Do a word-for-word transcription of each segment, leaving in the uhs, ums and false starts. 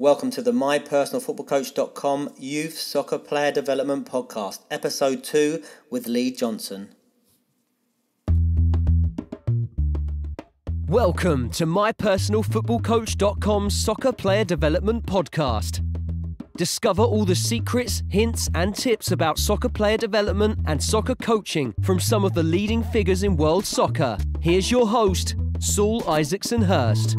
Welcome to the My Personal Football Coach dot com Youth Soccer Player Development Podcast, Episode two with Lee Johnson. Welcome to My Personal Football Coach dot com Soccer Player Development Podcast. Discover all the secrets, hints and tips about soccer player development and soccer coaching from some of the leading figures in world soccer. Here's your host, Saul Isaksson-Hurst.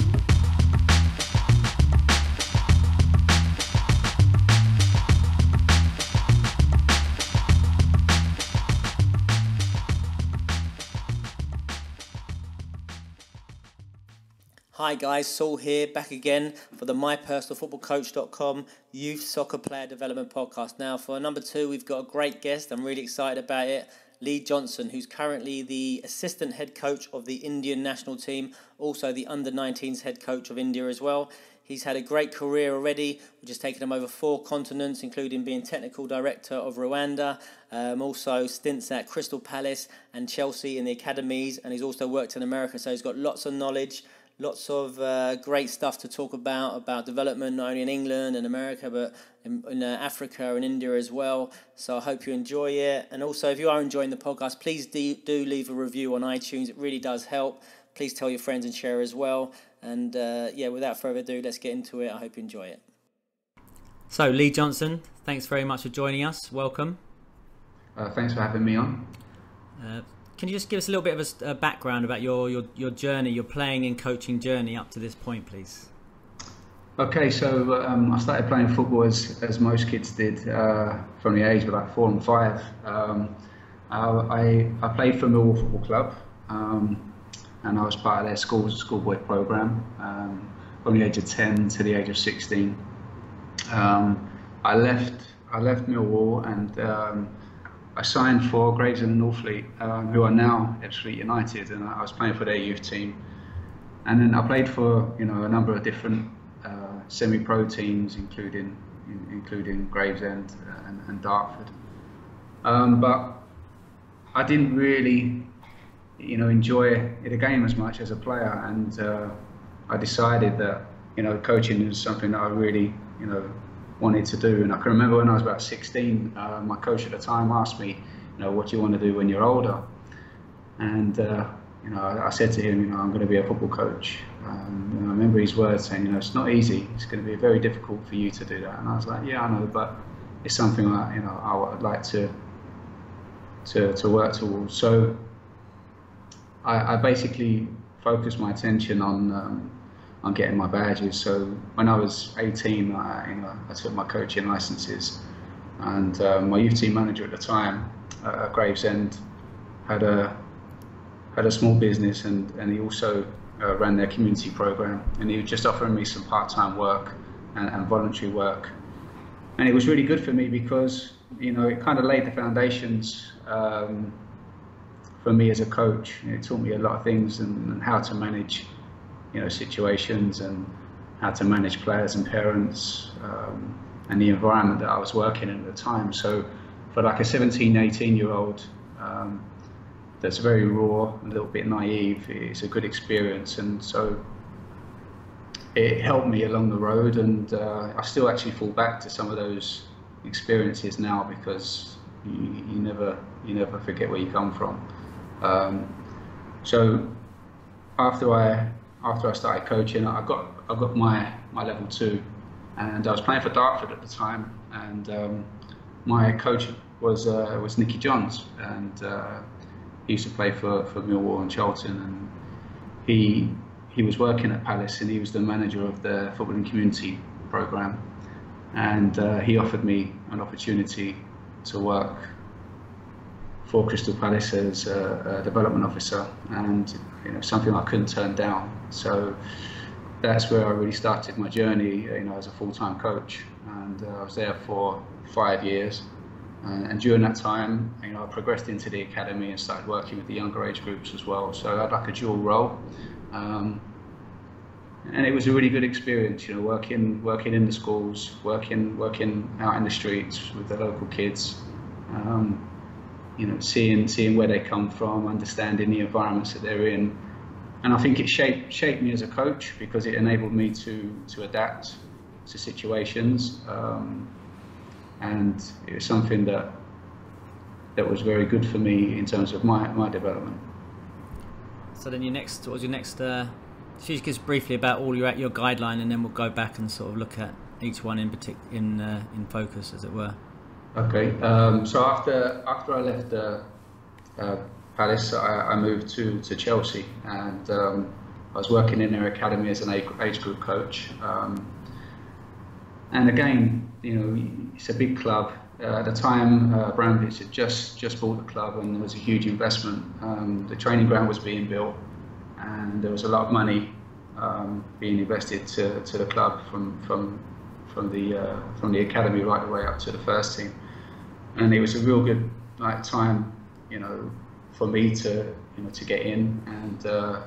Hi guys, Saul here, back again for the My Personal Football Coach dot com Youth Soccer Player Development Podcast. Now for number two, we've got a great guest. I'm really excited about it. Lee Johnson, who's currently the assistant head coach of the Indian national team, also the under nineteens head coach of India as well. He's had a great career already, which has taken him over four continents, including being technical director of Rwanda, um, also stints at Crystal Palace and Chelsea in the academies, and he's also worked in America, so he's got lots of knowledge. Lots of uh, great stuff to talk about, about development, not only in England and America, but in, in uh, Africa and India as well. So I hope you enjoy it. And also, if you are enjoying the podcast, please do, do leave a review on iTunes. It really does help. Please tell your friends and share as well. And uh, yeah, without further ado, let's get into it. I hope you enjoy it. So Lee Johnson, thanks very much for joining us. Welcome. Uh, thanks for having me on. Uh, Can you just give us a little bit of a, a background about your, your, your journey, your playing and coaching journey up to this point, please? Okay, so um, I started playing football as, as most kids did uh, from the age of about four and five. Um, I, I played for Millwall Football Club um, and I was part of their school schoolboy programme um, from the age of ten to the age of sixteen. Um, I left I left Millwall and um, I signed for Graves and Northfleet, um, who are now at Fleet United, and I was playing for their youth team. And then I played for you know a number of different uh, semi-pro teams, including in, including Gravesend and, and Dartford. Um, but I didn't really you know enjoy the game as much as a player, and uh, I decided that you know coaching is something that I really you know. wanted to do. And I can remember when I was about sixteen, uh, my coach at the time asked me, you know, what do you want to do when you're older? And, uh, you know, I, I said to him, you know, I'm going to be a football coach. Um, and I remember his words saying, you know, it's not easy. It's going to be very difficult for you to do that. And I was like, yeah, I know, but it's something that, you know, I would like to, to, to work towards. So I, I basically focused my attention on, um, I'm getting my badges. So when I was eighteen, I, you know, I took my coaching licenses, and uh, my youth team manager at the time uh, at Gravesend had a had a small business, and and he also uh, ran their community program, and he was just offering me some part-time work and, and voluntary work, and it was really good for me because you know it kind of laid the foundations um, for me as a coach. It taught me a lot of things and, and how to manage you know, situations and how to manage players and parents um, and the environment that I was working in at the time. So for like a seventeen, eighteen year old um, that's very raw, a little bit naive, it's a good experience. And so it helped me along the road, and uh, I still actually fall back to some of those experiences now because you, you never you never forget where you come from. Um, so after I After I started coaching, I got I got my, my level two, and I was playing for Dartford at the time. And um, my coach was uh, was Nicky Johns, and uh, he used to play for, for Millwall and Charlton. And he he was working at Palace, and he was the manager of the footballing community program. And uh, he offered me an opportunity to work for Crystal Palace as a, a development officer, and you know something I couldn't turn down. So that's where I really started my journey, you know, as a full-time coach, and uh, I was there for five years. And, and during that time, you know, I progressed into the academy and started working with the younger age groups as well. So I had like a dual role, um, and it was a really good experience. You know, working working in the schools, working working out in the streets with the local kids. Um, You know, seeing seeing where they come from, understanding the environments that they're in, and I think it shaped shaped me as a coach because it enabled me to to adapt to situations, um, and it was something that that was very good for me in terms of my my development. So then your next, what was your next? Uh, just give us briefly about all your your guideline, and then we'll go back and sort of look at each one in partic in uh, in focus, as it were. Okay. Um, so after after I left uh, uh, Palace, I, I moved to to Chelsea, and um, I was working in their academy as an age group coach. Um, and again, you know, it's a big club. Uh, at the time, uh, Abramovich had just just bought the club, and there was a huge investment. Um, the training ground was being built, and there was a lot of money um, being invested to to the club from from from the uh, from the academy right the way up to the first team. And it was a real good like time, you know, for me to you know to get in and uh,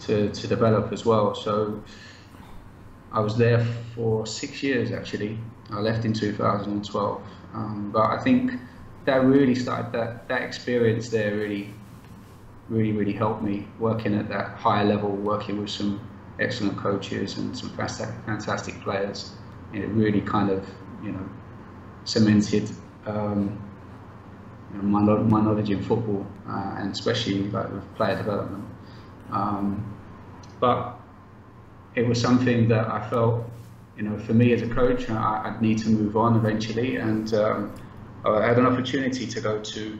to to develop as well. So I was there for six years actually. I left in two thousand twelve, um, but I think that really started, that that experience there really, really, really helped me working at that higher level, working with some excellent coaches and some fantastic, fantastic players. And it really kind of, you know, cemented um, you know, my, my knowledge in football uh, and especially like with player development. Um, but it was something that I felt, you know, for me as a coach, I, I'd need to move on eventually, and um, I had an opportunity to go to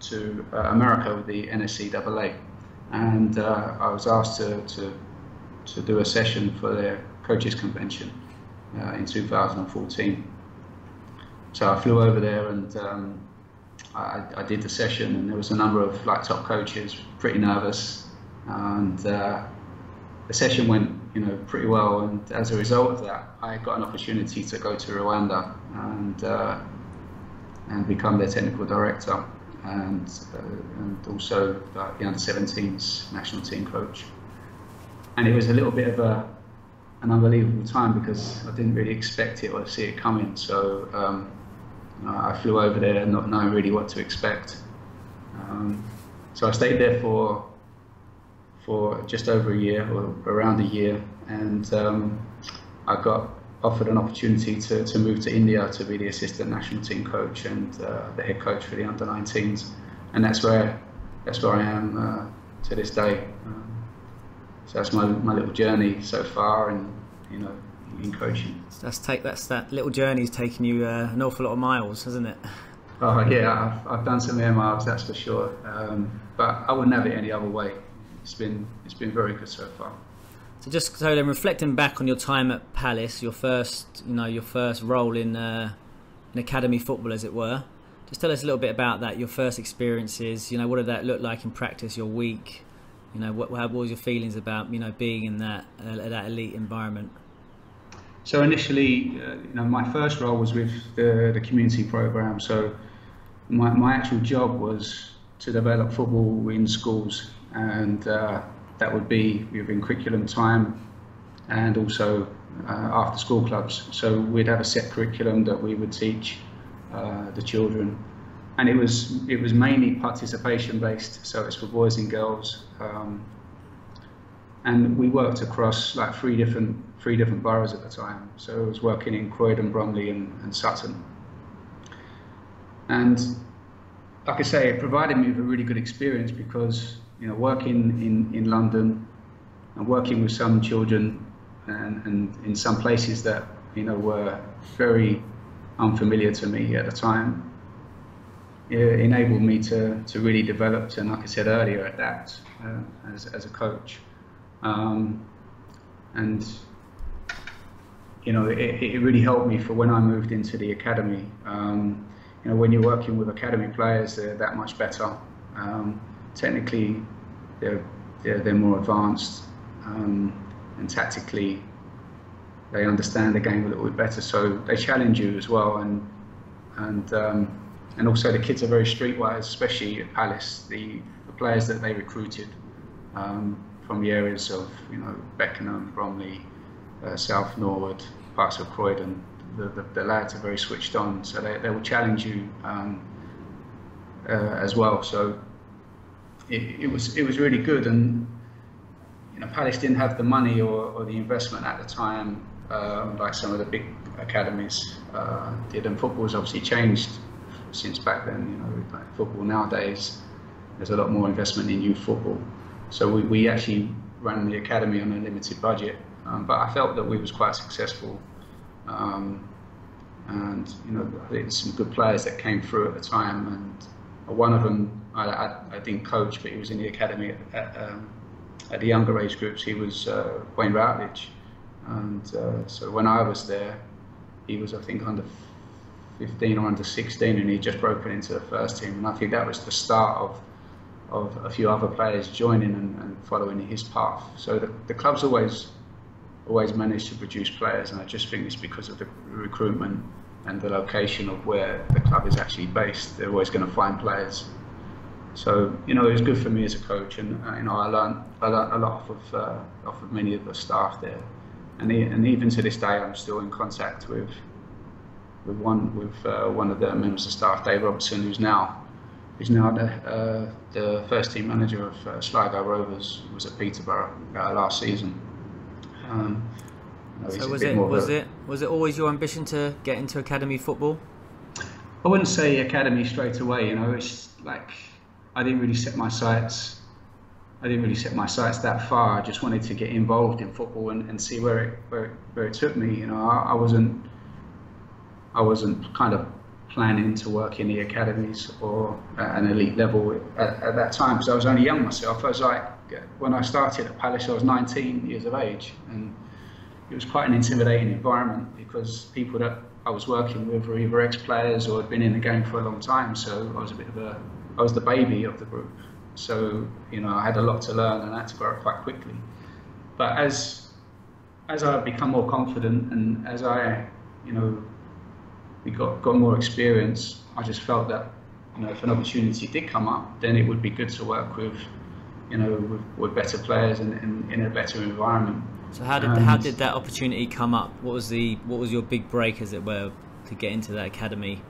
to uh, America with the N S C A A, and uh, I was asked to, to to do a session for their coaches convention uh, in two thousand fourteen. So I flew over there, and um, I, I did the session, and there was a number of like top coaches, pretty nervous, and uh, the session went, you know, pretty well, and as a result of that, I got an opportunity to go to Rwanda and uh, and become their technical director, and uh, and also uh, the under seventeens national team coach. And it was a little bit of a an unbelievable time because I didn't really expect it or see it coming. So um, you know, I flew over there not knowing really what to expect. Um, so I stayed there for. for just over a year or around a year, and um, I got offered an opportunity to, to move to India to be the assistant national team coach and uh, the head coach for the under nineteens, and that's where that's where I am uh, to this day. Um, so that's my, my little journey so far, and you know, in coaching. So that's take that's that little journey's taken you uh, an awful lot of miles, hasn't it? Oh yeah, I've, I've done some air miles, that's for sure. Um, but I wouldn't have it any other way. It's been it's been very good so far. So just so then, reflecting back on your time at Palace, your first you know your first role in uh, in academy football, as it were, just tell us a little bit about that. Your first experiences, you know, what did that look like in practice? Your week, you know, what what was your feelings about you know being in that uh, that elite environment? So initially, uh, you know, my first role was with the the community program. So my my actual job was to develop football in schools. And uh, that would be within curriculum time and also uh, after school clubs. So we'd have a set curriculum that we would teach uh, the children, and it was it was mainly participation based. So it's for boys and girls, um, and we worked across like three different three different boroughs at the time. So I was working in Croydon, Bromley, and, and Sutton, and like I say, it provided me with a really good experience because, you know, working in, in London and working with some children and, and in some places that, you know, were very unfamiliar to me at the time, it enabled me to, to really develop, and like I said earlier, adapt uh, as, as a coach. Um, and, you know, it, it really helped me for when I moved into the academy. Um, you know, when you're working with academy players, they're that much better. Um, Technically, they're, they're they're more advanced, um, and tactically, they understand the game a little bit better. So they challenge you as well, and and um, and also the kids are very streetwise, especially at Palace. The, the players that they recruited um, from the areas of you know Beckenham, Bromley, uh, South Norwood, parts of Croydon, the, the the lads are very switched on, so they they will challenge you um, uh, as well. So. It, it was it was really good, and you know Palace didn't have the money or, or the investment at the time um, like some of the big academies uh, did. And football's obviously changed since back then. You know, like football nowadays, there's a lot more investment in youth football. So we, we actually ran the academy on a limited budget, um, but I felt that we was quite successful. Um, and you know, I think some good players that came through at the time, and one of them I, I, I didn't coach, but he was in the academy at, um, at the younger age groups. He was uh, Wayne Routledge, and uh, so when I was there, he was I think under fifteen or under sixteen, and he just broken into the first team. And I think that was the start of of a few other players joining and, and following his path. So the, the club's always always managed to produce players, and I just think it's because of the recruitment and the location of where the club is actually based. They're always going to find players. So you know, it was good for me as a coach, and uh, you know, I learned, I learned a lot of uh, off of many of the staff there, and he, and even to this day, I'm still in contact with with one with uh, one of the members of staff, Dave Robertson, who's now. He's now the, uh, the first team manager of uh, Sligo Rovers. He was at Peterborough uh, last season. Um, no, so was it was a, it was it always your ambition to get into academy football? I wouldn't say academy straight away. You know, it's like I didn't really set my sights. I didn't really set my sights that far. I just wanted to get involved in football and, and see where it where it, where it took me. You know, I, I wasn't I wasn't kind of planning to work in the academies or at an elite level at, at that time, because I was only young myself. I was like, when I started at Palace, I was nineteen years of age, and it was quite an intimidating environment because people that I was working with were either ex-players or had been in the game for a long time. So I was a bit of a, I was the baby of the group. So you know, I had a lot to learn, and I had to grow up quite quickly. But as as I become more confident, and as I, you know, we got, got more experience, I just felt that, you know, if an opportunity did come up, then it would be good to work with, you know, with, with better players and in, in a better environment. So how did and how did that opportunity come up? What was the what was your big break, as it were, to get into that academy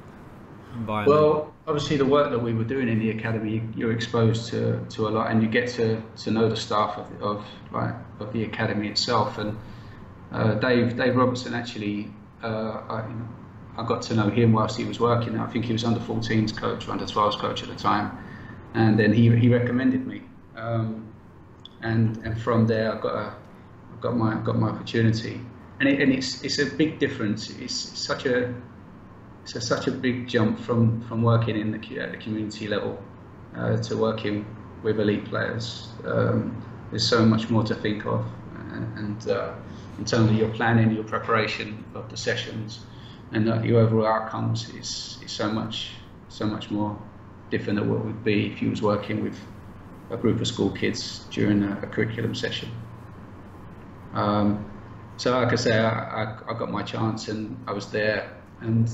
environment? Well, obviously the work that we were doing in the academy, you're exposed to, to a lot, and you get to, to know the staff of of, like, of the academy itself. And uh, Dave Dave Robertson actually, uh, I, you know, I got to know him whilst he was working. I think he was under fourteens coach, under twelves coach at the time, and then he he recommended me, um, and and from there I got a, I got my got my opportunity, and it, and it's it's a big difference. It's such a it's a, such a big jump from from working in the at the community level uh, to working with elite players. Um, there's so much more to think of, and, and uh, in terms of your planning, your preparation of the sessions, and that your overall outcomes is, is so much so much more different than what it would be if you was working with a group of school kids during a, a curriculum session. Um, so like I say, I, I, I got my chance, and I was there, and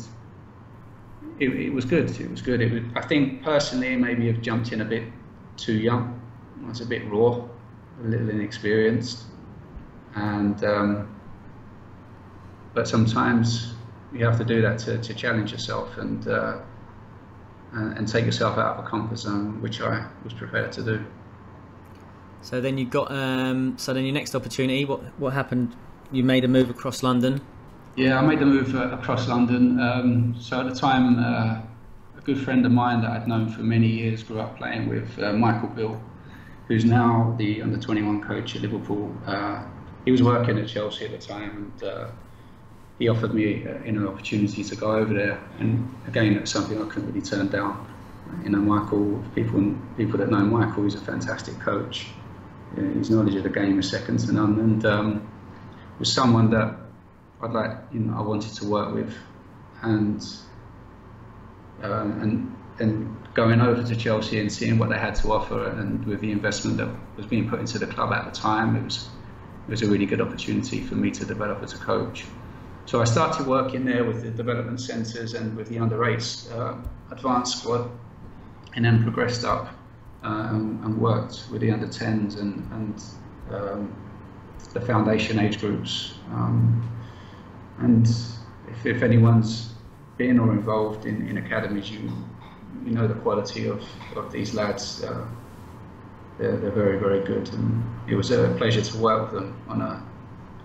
it, it was good, it was good. It was, I think personally maybe I've jumped in a bit too young. I was a bit raw, a little inexperienced, and um, but sometimes you have to do that to, to challenge yourself and, uh, and and take yourself out of a comfort zone, which I was prepared to do. So then you got um, so then your next opportunity. What what happened? You made a move across London. Yeah, I made the move uh, across London. Um, so at the time, uh, a good friend of mine that I'd known for many years, grew up playing with, uh, Michael Bill, who's now the under twenty-one coach at Liverpool. Uh, he was working at Chelsea at the time, and Uh, he offered me uh, an opportunity to go over there, and again, it was something I couldn't really turn down. You know, Michael, people people that know Michael, he's a fantastic coach. You know, his knowledge of the game is second to none, and um, was someone that I'd like, you know, I wanted to work with, and um, and and going over to Chelsea and seeing what they had to offer, and with the investment that was being put into the club at the time, it was it was a really good opportunity for me to develop as a coach. So I started working there with the development centres and with the underage uh, advanced squad, and then progressed up um, and worked with the under tens and, and um, the foundation age groups. Um, and if, if anyone's been or involved in, in academies, you you know the quality of, of these lads. Uh, they're, they're very, very good, and it was a pleasure to work with them on a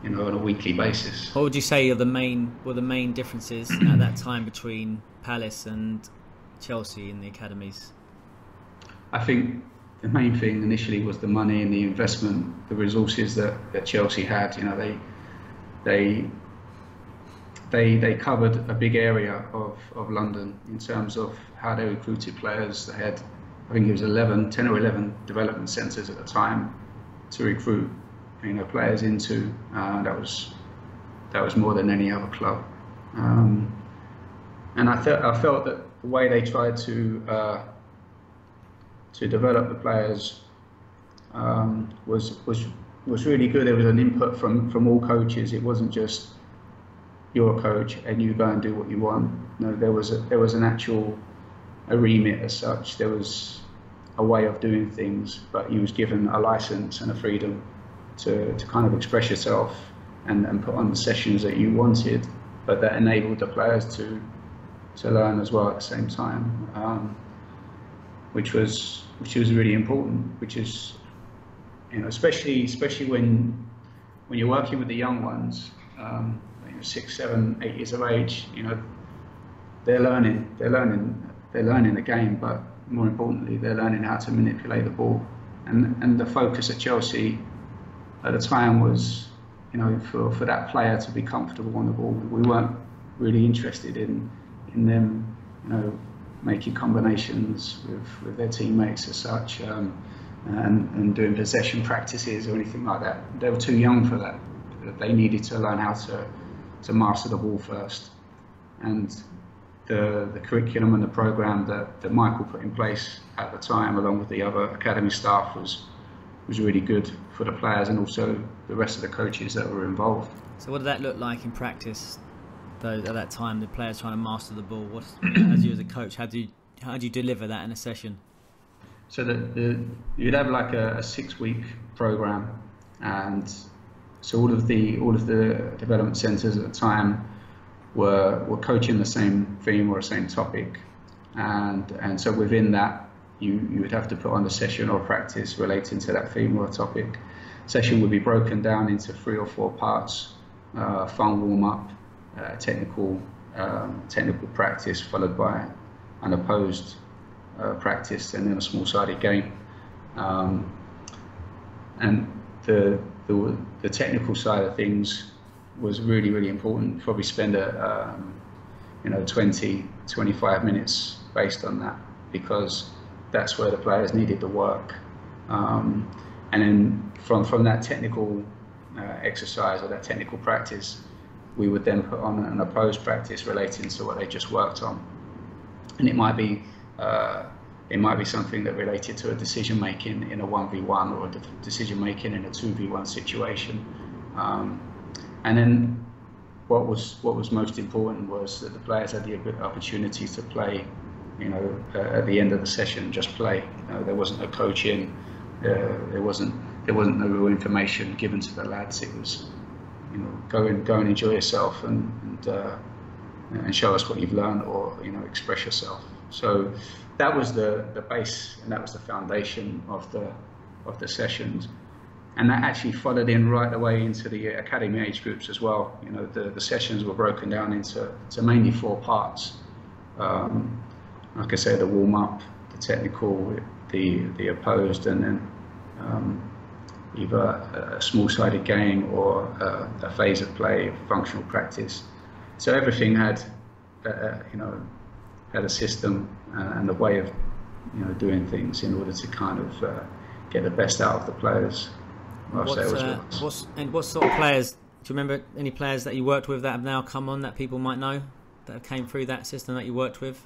you know, on a weekly basis. What would you say are the main were the main differences at that time between Palace and Chelsea in the academies? I think the main thing initially was the money and the investment, the resources that, that Chelsea had. You know, they they they they covered a big area of, of London in terms of how they recruited players. They had, I think it was eleven, ten or eleven development centres at the time to recruit, you know, players into. Uh, that was that was more than any other club, um, and I felt I felt that the way they tried to uh, to develop the players um, was was was really good. There was an input from from all coaches. It wasn't just your coach and you go and do what you want. No, there was a, there was an actual a remit as such. There was a way of doing things, but you was given a license and a freedom to, to kind of express yourself and, and put on the sessions that you wanted, but that enabled the players to to learn as well at the same time, um, which was which was really important. Which is, you know, especially especially when when you're working with the young ones, um, you know, six, seven, eight years of age. You know, they're learning, they're learning, they're learning the game, but more importantly, they're learning how to manipulate the ball. And and the focus at Chelsea at the time was, you know, for, for that player to be comfortable on the ball. We weren't really interested in in them, you know, making combinations with, with their teammates as such, um, and, and doing possession practices or anything like that. They were too young for that. They needed to learn how to, to master the ball first. And the, the curriculum and the programme that, that Michael put in place at the time, along with the other academy staff, was was really good for the players and also the rest of the coaches that were involved. So what did that look like in practice, though, at that time, the players trying to master the ball? What, as you as a coach, how do you, how do you deliver that in a session? So the, the, you'd have like a, a six-week program, and so all of the all of the development centres at the time were were coaching the same theme or the same topic, and and so within that, You, you would have to put on a session or practice relating to that theme or topic. Session would be broken down into three or four parts: uh, fun warm-up, uh, technical um, technical practice, followed by an opposed uh, practice, and then a small-sided game. Um, and the, the the technical side of things was really really important. Probably spend a um, you know twenty, twenty-five minutes based on that, because that's where the players needed the work, um, and then from from that technical uh, exercise or that technical practice, we would then put on an opposed practice relating to what they just worked on, and it might be uh, it might be something that related to a decision making in a one v one or a decision making in a two v one situation, um, and then what was what was most important was that the players had the opportunity to play. You know, uh, at the end of the session, just play. You know, there wasn't a coach in. Uh, there wasn't. There wasn't no real information given to the lads. It was, you know, go and go and enjoy yourself and and, uh, and show us what you've learned, or you know, express yourself. So that was the the base, and that was the foundation of the of the sessions, and that actually followed in right away into the academy age groups as well. You know, the the sessions were broken down into to mainly four parts. Um, Like I say, the warm up, the technical, the the opposed, and then um, either a small sided game or a, a phase of play, functional practice. So everything had, uh, you know, had a system and a way of, you know, doing things in order to kind of uh, get the best out of the players. What's, uh, what's, and what sort of players? Do you remember any players that you worked with that have now come on that people might know that came through that system that you worked with?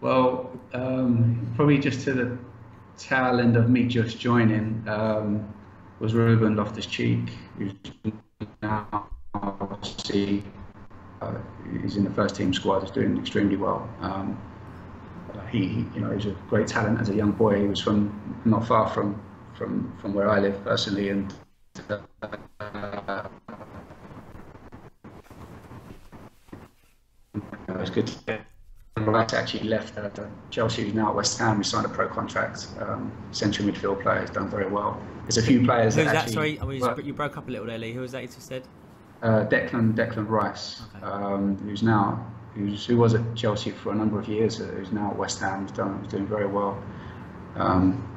Well, um, probably just to the tail end of me just joining um, was Ruben Loftus-Cheek, who's now see, uh, he's in the first team squad. He's doing extremely well. Um, he, you know, he's a great talent as a young boy. He was from not far from from from where I live personally, and uh, it was good to Rice actually left uh, Chelsea, who's now at West Ham. We signed a pro contract. Um, central midfield player, has done very well. There's a few players. Who's that? that actually, sorry, I mean, you broke up a little there, Lee. Who was that you just said? Uh, Declan Declan Rice, okay. um, who's now who's, who was at Chelsea for a number of years, uh, who's now at West Ham. He's done he's doing very well. Um,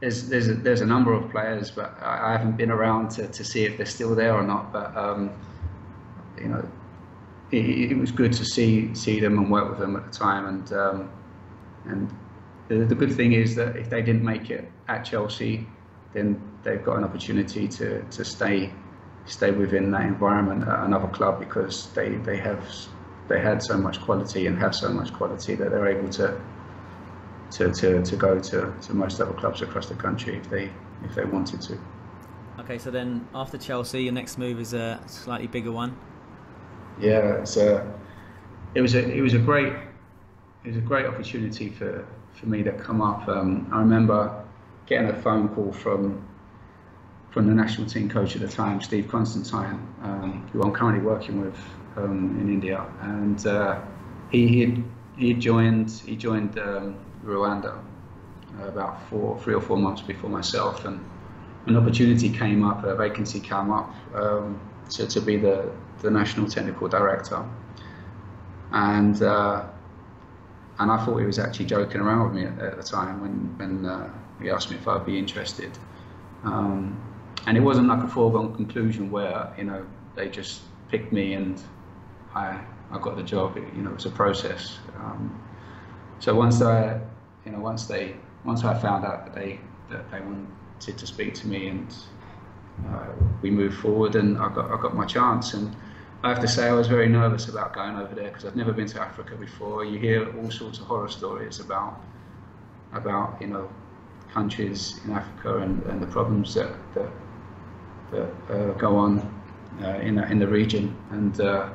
there's there's a, there's a number of players, but I, I haven't been around to, to see if they're still there or not. But um, you know, it, it was good to see see them and work with them at the time. And um, and the, the good thing is that if they didn't make it at Chelsea, then they've got an opportunity to to stay. stay within that environment at another club, because they they have they had so much quality and have so much quality that they're able to to to, to go to, to most other clubs across the country if they if they wanted to. Okay, so then after Chelsea, your next move is a slightly bigger one. Yeah, it's a it was a it was a great it was a great opportunity for for me to come up. Um, I remember getting a phone call from. from the national team coach at the time, Steve Constantine, um, who I'm currently working with um, in India, and uh, he he joined he joined um, Rwanda about four, three or four months before myself, and an opportunity came up, a vacancy came up, um, to to be the the national technical director, and uh, and I thought he was actually joking around with me at, at the time when when uh, he asked me if I'd be interested. Um, And it wasn't like a foregone conclusion where, you know, they just picked me and I I got the job. It, you know, it was a process. Um, so once I, you know, once they, once I found out that they that they wanted to speak to me, and uh, we moved forward, and I got I got my chance. And I have to say, I was very nervous about going over there because I've never been to Africa before. You hear all sorts of horror stories about about you know countries in Africa and, and the problems that that. that uh, go on uh, in, in the region, and uh,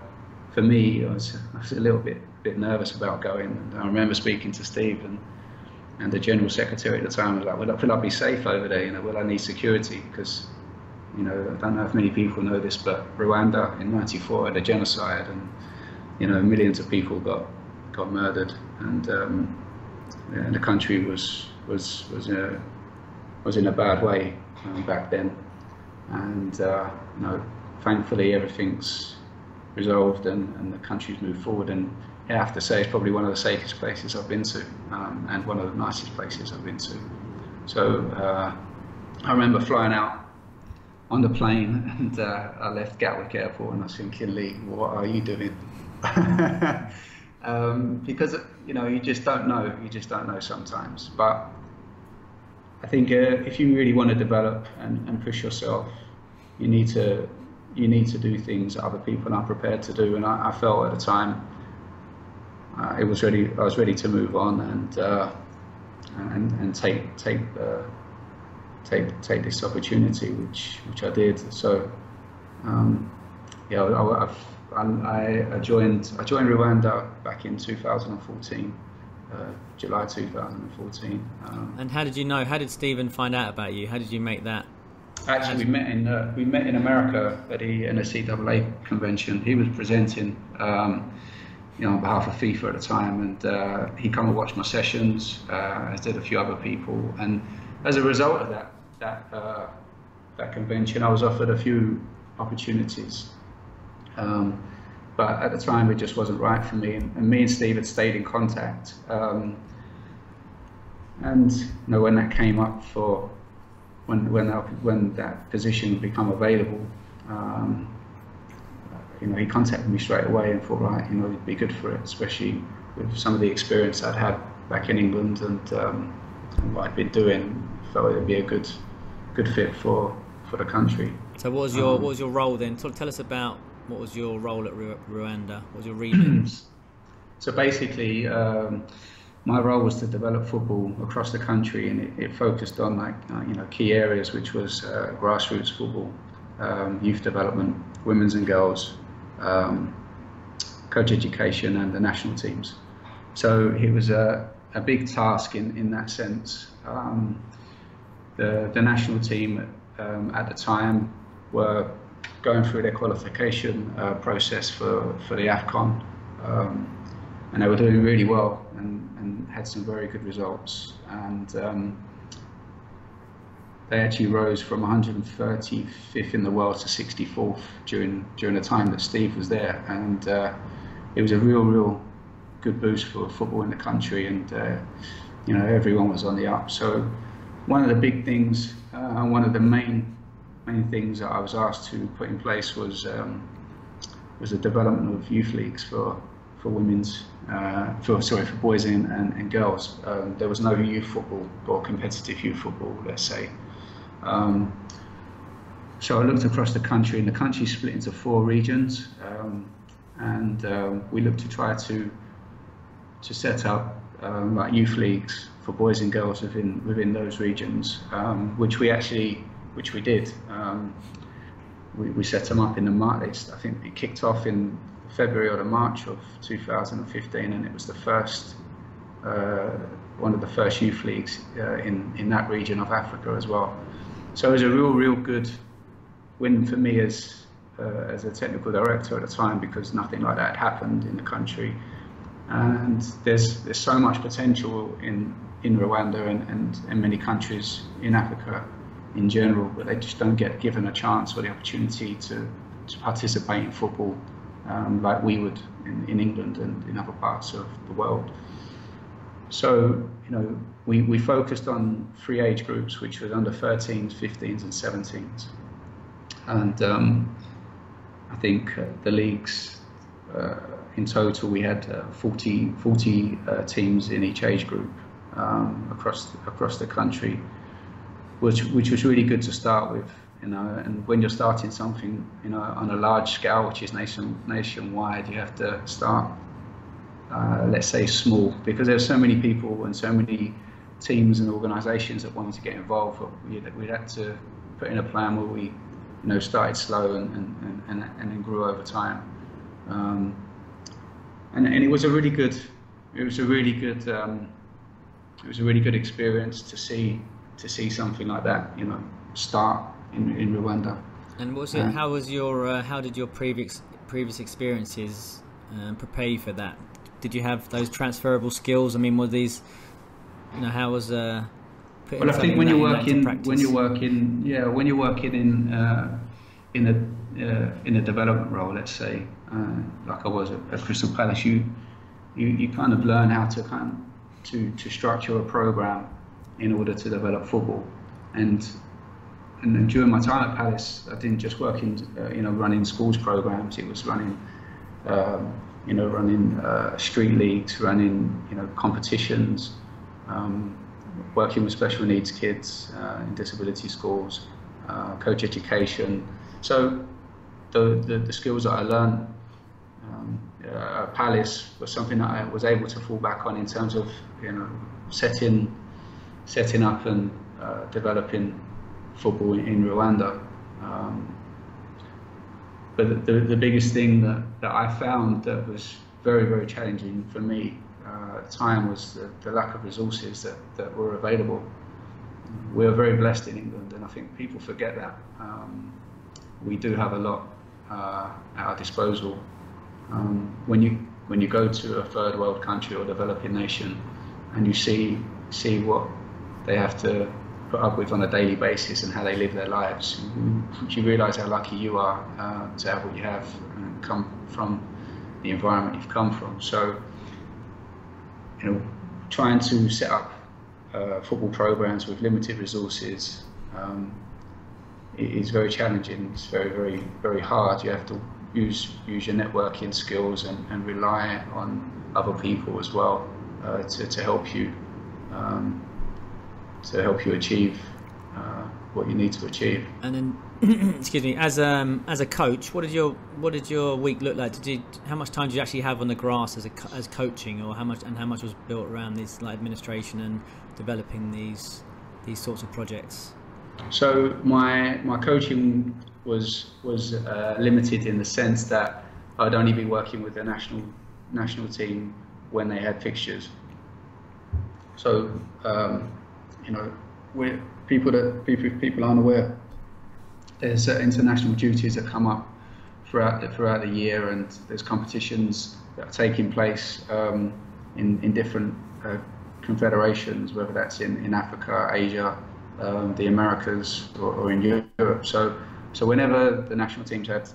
for me I was, I was a little bit bit nervous about going, and I remember speaking to Steve and and the General Secretary at the time was like, will I, will I be safe over there, you know, will I need security, because, you know, I don't know if many people know this, but Rwanda in ninety-four had a genocide, and, you know, millions of people got got murdered, and um, and the country was was was in a, was in a bad way um, back then. And uh, you know, thankfully everything's resolved, and, and the country's moved forward. And I have to say, it's probably one of the safest places I've been to, um, and one of the nicest places I've been to. So uh, I remember flying out on the plane, and uh, I left Gatwick Airport, and I was thinking, Lee, what are you doing? um, because you know, you just don't know. You just don't know sometimes, but. I think uh, if you really want to develop and, and push yourself, you need to you need to do things that other people aren't prepared to do. And I, I felt at the time uh, it was ready. I was ready to move on and uh, and and take take uh, take take this opportunity, which which I did. So um, yeah, I, I've, I, I joined I joined Rwanda back in two thousand fourteen. Uh, July two thousand fourteen. Um, and how did you know? How did Stephen find out about you? How did you make that? Actually, we met in uh, we met in America at the N S C A A convention. He was presenting, um, you know, on behalf of FIFA at the time, and uh, he come and watched my sessions, uh, as did a few other people. And as a result of that that uh, that convention, I was offered a few opportunities. Um, But at the time, it just wasn't right for me, and, and me and Steve had stayed in contact. Um, and you know, when that came up for, when when that when that position became available, um, you know, he contacted me straight away and thought, right, you know, it'd be good for it, especially with some of the experience I'd had back in England and, um, and what I'd been doing. Felt it'd be a good good fit for for the country. So, what was your um, what was your role then? Tell, tell us about. What was your role at Rwanda? What was your remit? So basically, um, my role was to develop football across the country, and it, it focused on like uh, you know key areas, which was uh, grassroots football, um, youth development, women's and girls, um, coach education, and the national teams. So it was a, a big task in in that sense. Um, the the national team um, at the time were going through their qualification uh, process for, for the AFCON, um, and they were doing really well and, and had some very good results. And um, they actually rose from one hundred thirty-fifth in the world to sixty-fourth during during the time that Steve was there, and uh, it was a real, real good boost for football in the country, and uh, you know, everyone was on the up. So one of the big things, uh, one of the main main things that I was asked to put in place was um, was the development of youth leagues for for women's, uh, for sorry, for boys and, and, and girls. Um, there was no youth football or competitive youth football, let's say. Um, so I looked across the country, and the country split into four regions, um, and um, we looked to try to to set up um, like youth leagues for boys and girls within within those regions, um, which we actually which we did. Um, we, we set them up in the March. I think it kicked off in February or the March of two thousand fifteen, and it was the first, uh, one of the first youth leagues uh, in in that region of Africa as well. So it was a real, real good win for me as uh, as a technical director at the time, because nothing like that happened in the country, and there's there's so much potential in in Rwanda and and, and many countries in Africa in general, but they just don't get given a chance or the opportunity to to participate in football. Um, like we would in, in England and in other parts of the world. So, you know, we, we focused on three age groups, which was under thirteens, fifteens and seventeens. And um, I think uh, the leagues, uh, in total, we had uh, forty, forty uh, teams in each age group um, across, across the country, which, which was really good to start with. You know, and when you're starting something, you know, on a large scale, which is nation nationwide, you have to start, uh, let's say, small, because there's so many people and so many teams and organisations that wanted to get involved. We we had to put in a plan where we, you know, started slow and and and, and then grew over time, um, and and it was a really good, it was a really good, um, it was a really good experience to see to see something like that, you know, start. In, in Rwanda. And was it? Uh, how was your? Uh, how did your previous previous experiences uh, prepare you for that? Did you have those transferable skills? I mean, were these? You know, how was? Uh, well, I think when you're working, when you're working, yeah, when you're working in uh, in a uh, in a development role, let's say, uh, like I was at, at Crystal Palace, you, you you kind of learn how to kind of, to to structure a program in order to develop football. And And during my time at Palace, I didn't just work in, uh, you know, running schools programs. It was running, um, you know, running uh, street leagues, running, you know, competitions, um, working with special needs kids uh, in disability schools, uh, coach education. So the, the, the skills that I learned um, uh, at Palace was something that I was able to fall back on in terms of, you know, setting, setting up and uh, developing football in Rwanda. Um, but the, the biggest thing that, that I found that was very, very challenging for me uh, at the time was the, the lack of resources that, that were available. We are very blessed in England, and I think people forget that. Um, we do have a lot uh, at our disposal. Um, when you when you go to a third world country or developing nation and you see see what they have to put up with on a daily basis and how they live their lives, you realise how lucky you are uh, to have what you have and come from the environment you've come from. So, you know, trying to set up uh, football programs with limited resources um, is very challenging. It's very, very, very hard. You have to use use your networking skills and, and rely on other people as well uh, to to help you. Um, to help you achieve uh, what you need to achieve. And then, excuse me, as um as a coach, what did your what did your week look like? Did you, how much time did you actually have on the grass as a as coaching, or how much and how much was built around this, like, administration and developing these these sorts of projects? So my my coaching was was uh, limited in the sense that I'd only be working with the national national team when they had fixtures. So. Um, You know, we're people that people people aren't aware. There's uh, international duties that come up throughout the, throughout the year, and there's competitions that are taking place um, in in different uh, confederations, whether that's in in Africa, Asia, um, the Americas or, or in Europe. So, so whenever the national teams had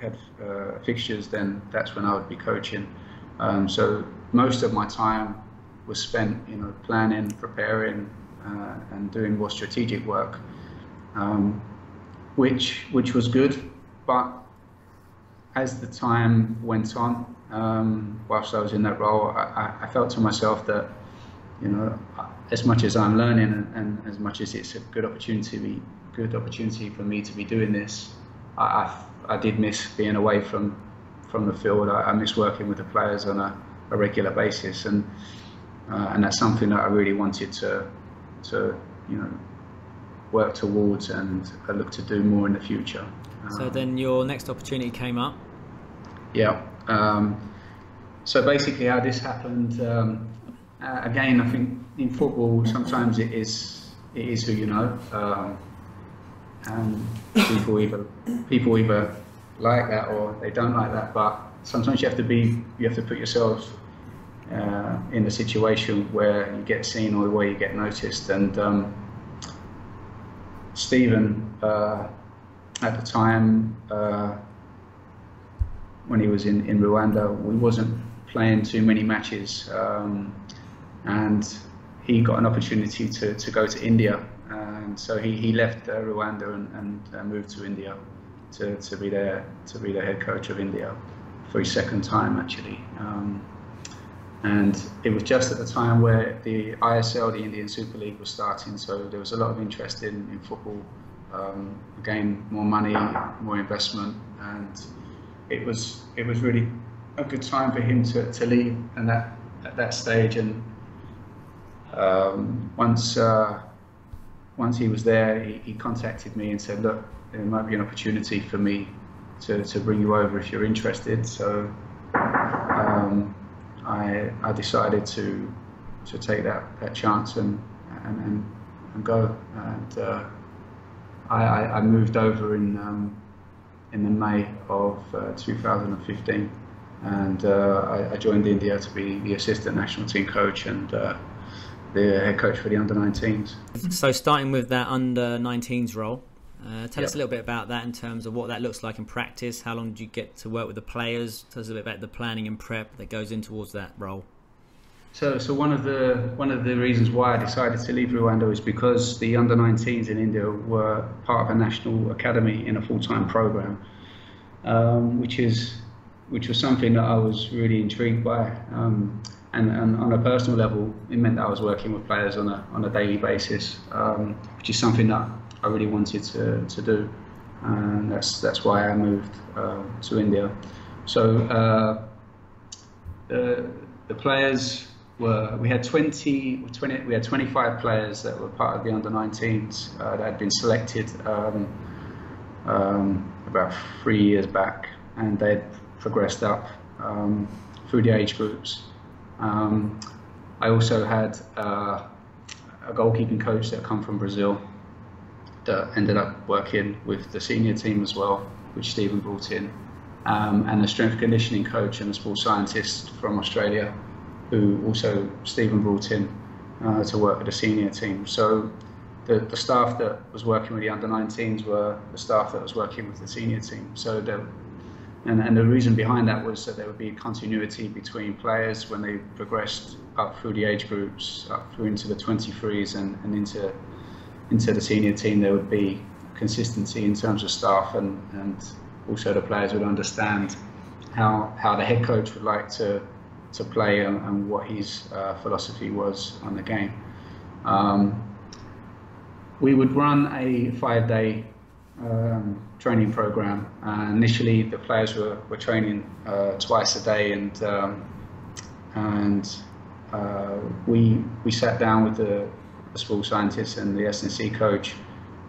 had uh, fixtures, then that's when I would be coaching. Um, so most of my time was spent, you know, planning, preparing, uh, and doing more strategic work, um, which which was good. But as the time went on, um, whilst I was in that role, I, I felt to myself that, you know, as much as I'm learning and, and as much as it's a good opportunity, good opportunity for me to be doing this, I, I, I did miss being away from from the field. I, I miss working with the players on a, a regular basis, and uh, and that's something that I really wanted to to you know work towards and I look to do more in the future. So then your next opportunity came up? Yeah. Um, so basically how this happened, um, uh, again, I think in football sometimes it is it is who you know. Um, and people either people either like that or they don't like that, but sometimes you have to be you have to put yourself uh, in a situation where you get seen or where you get noticed. And um, Stephen, uh, at the time, uh, when he was in, in Rwanda, we wasn't playing too many matches, um, and he got an opportunity to, to go to India, and so he, he left uh, Rwanda and, and uh, moved to India to, to be there to be the head coach of India for his second time, actually. Um, and it was just at the time where the I S L, the Indian Super League, was starting, so there was a lot of interest in, in football. Um, again, more money, more investment, and it was it was really a good time for him to, to leave. And that at that stage, and um, once uh, once he was there, he, he contacted me and said, "Look, there might be an opportunity for me to, to bring you over if you're interested." So um, I I decided to to take that, that chance and and, and and go and. Uh, I, I moved over in um, in the May of uh, two thousand fifteen, and uh, I, I joined India to be the assistant national team coach and uh, the head coach for the under nineteens. So starting with that under nineteens role, uh, tell yep. us a little bit about that in terms of what that looks like in practice. How long do you get to work with the players? Tell us a bit about the planning and prep that goes in towards that role. So, so one of the one of the reasons why I decided to leave Rwanda is because the under nineteens in India were part of a national academy in a full-time program, um, which is which was something that I was really intrigued by, um, and, and on a personal level, it meant that I was working with players on a on a daily basis, um, which is something that I really wanted to to do, and that's that's why I moved uh, to India. So, uh, the the players. Were, we had twenty, twenty, we had twenty-five players that were part of the under nineteens uh, that had been selected um, um, about three years back, and they'd progressed up um, through the age groups. Um, I also had uh, a goalkeeping coach that come from Brazil that ended up working with the senior team as well, which Stephen brought in, um, and a strength conditioning coach and a sports scientist from Australia, who also Stephen brought in uh, to work with the senior team. So the, the staff that was working with the under nineteens were the staff that was working with the senior team. So the, and, and the reason behind that was that there would be continuity between players when they progressed up through the age groups, up through into the twenty-threes and, and into, into the senior team. There would be consistency in terms of staff, and, and also the players would understand how, how the head coach would like to to play and, and what his uh, philosophy was on the game. Um, we would run a five-day um, training program. Uh, initially, the players were, were training uh, twice a day, and um, and uh, we we sat down with the, the sports scientist and the S N C coach,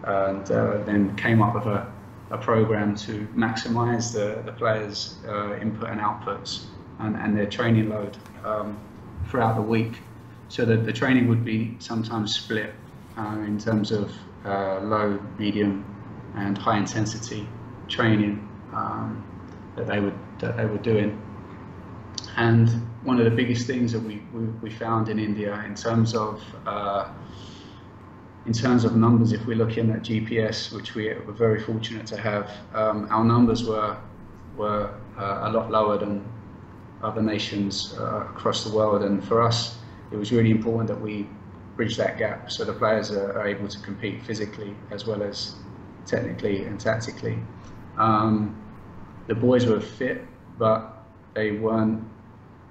and uh, then came up with a, a program to maximise the, the players' uh, input and outputs. And, and their training load um, throughout the week, so that the training would be sometimes split uh, in terms of uh, low, medium, and high intensity training um, that they would that they were doing. And one of the biggest things that we we, we found in India in terms of uh, in terms of numbers, if we're looking at G P S, which we were very fortunate to have, um, our numbers were were uh, a lot lower than other nations uh, across the world. And for us, it was really important that we bridge that gap so the players are, are able to compete physically as well as technically and tactically. Um, the boys were fit, but they weren't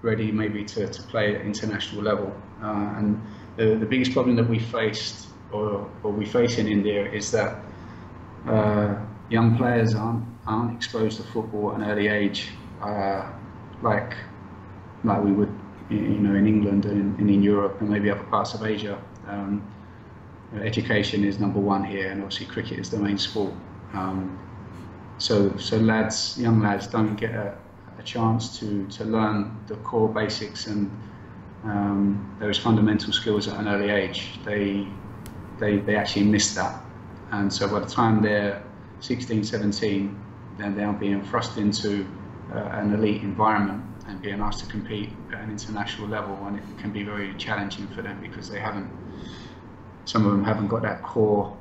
ready maybe to, to play at international level. Uh, and the, the biggest problem that we faced, or, or we face in India, is that uh, young players aren't, aren't exposed to football at an early age, uh, like, like we would, you know, in England and in, in Europe and maybe other parts of Asia. Um, education is number one here, and obviously cricket is the main sport. Um, so, so lads, young lads, don't get a, a chance to to learn the core basics and um, those fundamental skills at an early age. They, they, they actually miss that, and so by the time they're sixteen, seventeen, then they're being thrust into uh, an elite environment and being asked to compete at an international level, and it can be very challenging for them because they haven't, some of them haven't got that core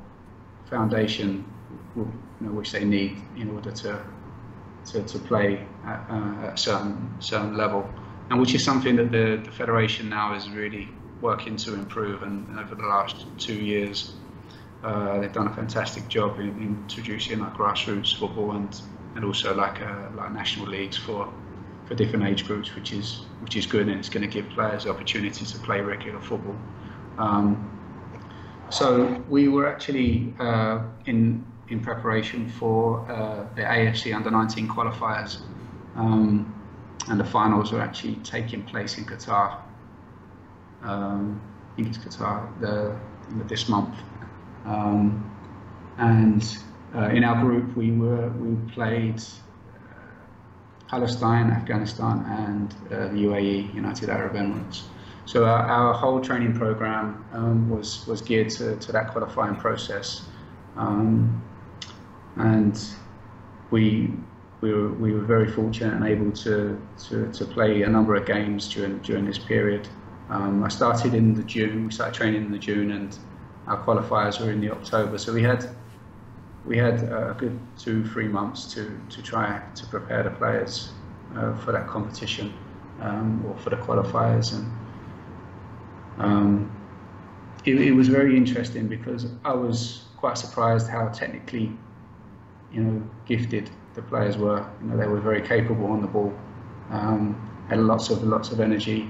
foundation, you know, which they need in order to to, to play at, uh, at a certain, certain level, and which is something that the, the Federation now is really working to improve, and, and over the last two years uh, they've done a fantastic job in, in introducing like grassroots football and, and also like, a, like national leagues for for different age groups, which is which is good, and it's going to give players opportunities to play regular football. Um, so we were actually uh, in in preparation for uh, the A F C under nineteen qualifiers, um, and the finals are actually taking place in Qatar. Um, I think it's Qatar the, this month, um, and uh, in our group we were we played Palestine, Afghanistan, and uh, the U A E, United Arab Emirates. So our, our whole training program um, was was geared to, to that qualifying process, um, and we we were we were very fortunate and able to to, to play a number of games during during this period. Um, I started in the June. We started training in the June, and our qualifiers were in the October. So we had. We had a good two, three months to, to try to prepare the players uh, for that competition, um, or for the qualifiers. And um, it, it was very interesting because I was quite surprised how technically, you know, gifted the players were. You know, they were very capable on the ball, um, had lots of lots of energy,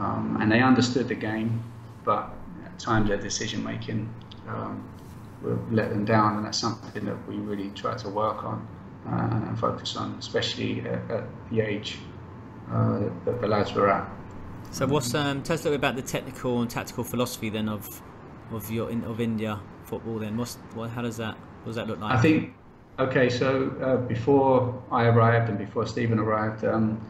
um, and they understood the game, but at times their decision making Um, let them down, and that's something that we really try to work on uh, and focus on, especially at, at the age uh, that the lads were at. So, what's um, tell us a little bit about the technical and tactical philosophy then of of your of India football. Then, what's what, how does that what does that look like? I think okay. So uh, before I arrived and before Stephen arrived, um,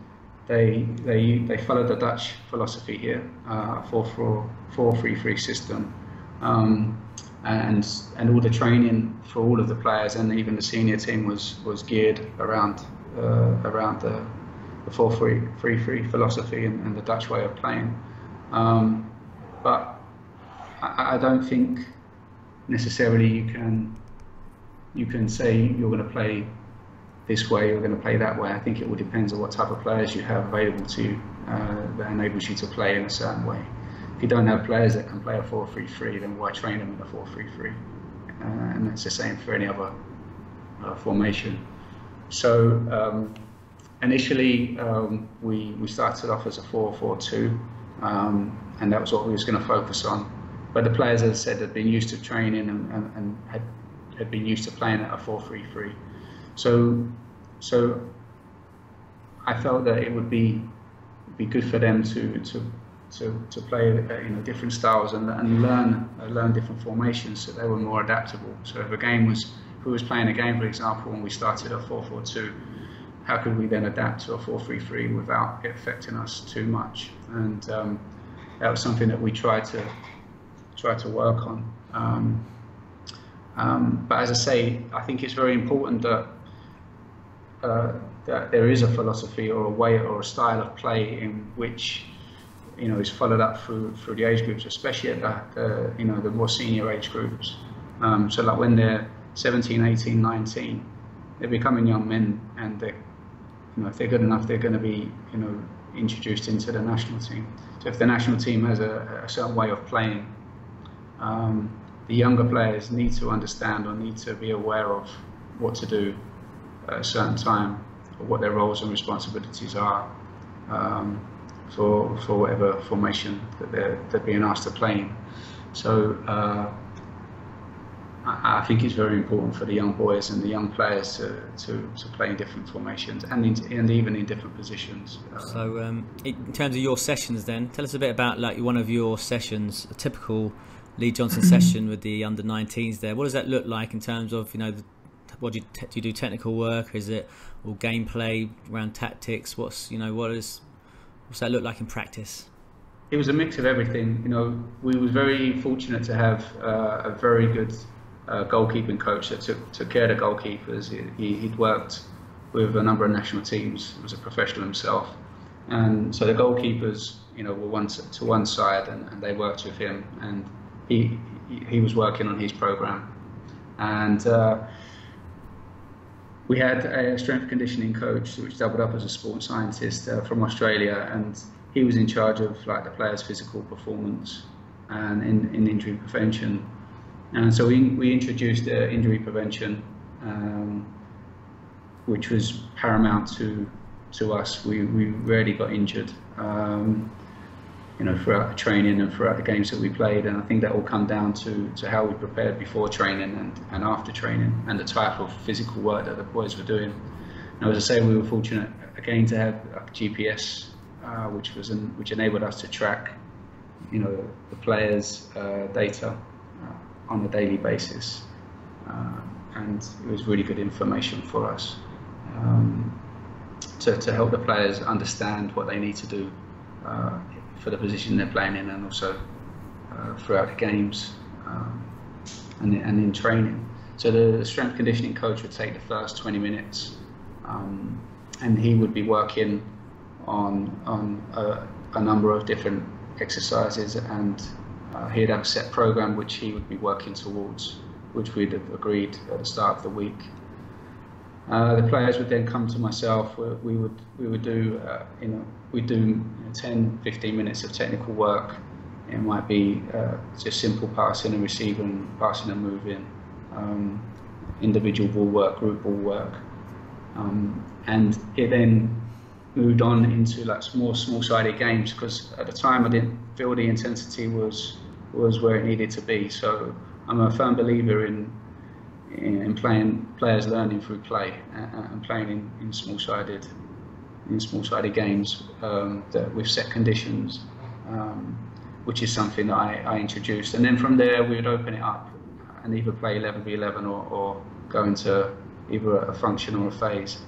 they they they followed the Dutch philosophy here, uh, four four four three three system. Um, and and all the training for all of the players and even the senior team was was geared around uh, around the, the four three three three philosophy and, and the Dutch way of playing, um, but I, I don't think necessarily you can you can say you're going to play this way, you're going to play that way. I think it all depends on what type of players you have available to you uh, that enables you to play in a certain way. If you don't have players that can play a four three three, then why train them in a four three three? Uh, and that's the same for any other uh, formation. So um, initially um, we, we started off as a four four two, um, and that was what we was going to focus on. But the players, as I said, had been used to training and, and, and had, had been used to playing at a four three three. So, so I felt that it would be, be good for them to, to To, to play you know, different styles and, and learn uh, learn different formations, so they were more adaptable. So if a game was, if we was playing a game, for example, and we started a four four two, how could we then adapt to a four three three without it affecting us too much? And um, that was something that we tried to try to work on. Um, um, but as I say, I think it's very important that uh, that there is a philosophy or a way or a style of play in which you know, is followed up through through the age groups, especially at that, uh, you know, the more senior age groups. Um, so like when they're seventeen, eighteen, nineteen, they're becoming young men, and they, you know, if they're good enough, they're going to be, you know, introduced into the national team. So if the national team has a, a certain way of playing, um, the younger players need to understand or need to be aware of what to do at a certain time, or what their roles and responsibilities are, um, for for whatever formation that they're, they're being asked to play in. So uh, I, I think it's very important for the young boys and the young players to, to, to play in different formations and in, and even in different positions. Uh, so um, in terms of your sessions then, tell us a bit about like one of your sessions, a typical Lee Johnson session with the under nineteens there. What does that look like in terms of, you know, the, what do you, do you do technical work? Is it all gameplay around tactics? What's, you know, what is, what's that look like in practice? It was a mix of everything. You know, we were very fortunate to have uh, a very good uh, goalkeeping coach that took, took care of the goalkeepers. He, he'd worked with a number of national teams, was a professional himself. And so the goalkeepers, you know, were one to, to one side, and, and they worked with him, and he, he was working on his program. And uh, we had a strength conditioning coach, which doubled up as a sports scientist, uh, from Australia, and he was in charge of like the players' physical performance and in, in injury prevention. And so we, we introduced uh, injury prevention, um, which was paramount to to us. We, we rarely got injured, um, you know, throughout the training and throughout the games that we played. And I think that all come down to, to how we prepared before training and, and after training, and the type of physical work that the boys were doing. Now, as I say, we were fortunate again to have G P S, uh, which was an, which enabled us to track, you know, the players' uh, data uh, on a daily basis, uh, and it was really good information for us um, to to help the players understand what they need to do Uh, for the position they're playing in, and also uh, throughout the games um, and, and in training. So the strength conditioning coach would take the first twenty minutes, um, and he would be working on, on a, a number of different exercises, and uh, he'd have a set program which he would be working towards, which we'd have agreed at the start of the week. Uh, the players would then come to myself. We would we would do uh, you know we do ten, fifteen minutes of technical work. It might be uh, just simple passing and receiving, passing and moving, um, individual ball work, group ball work, um, and it then moved on into like more small-sided games, because at the time I didn't feel the intensity was was where it needed to be. So I'm a firm believer in. in playing players learning through play and playing in, in small-sided in small-sided games um, that with set conditions, um, which is something that I, I introduced. And then from there we would open it up and either play eleven v eleven or, or go into either a function or a phase,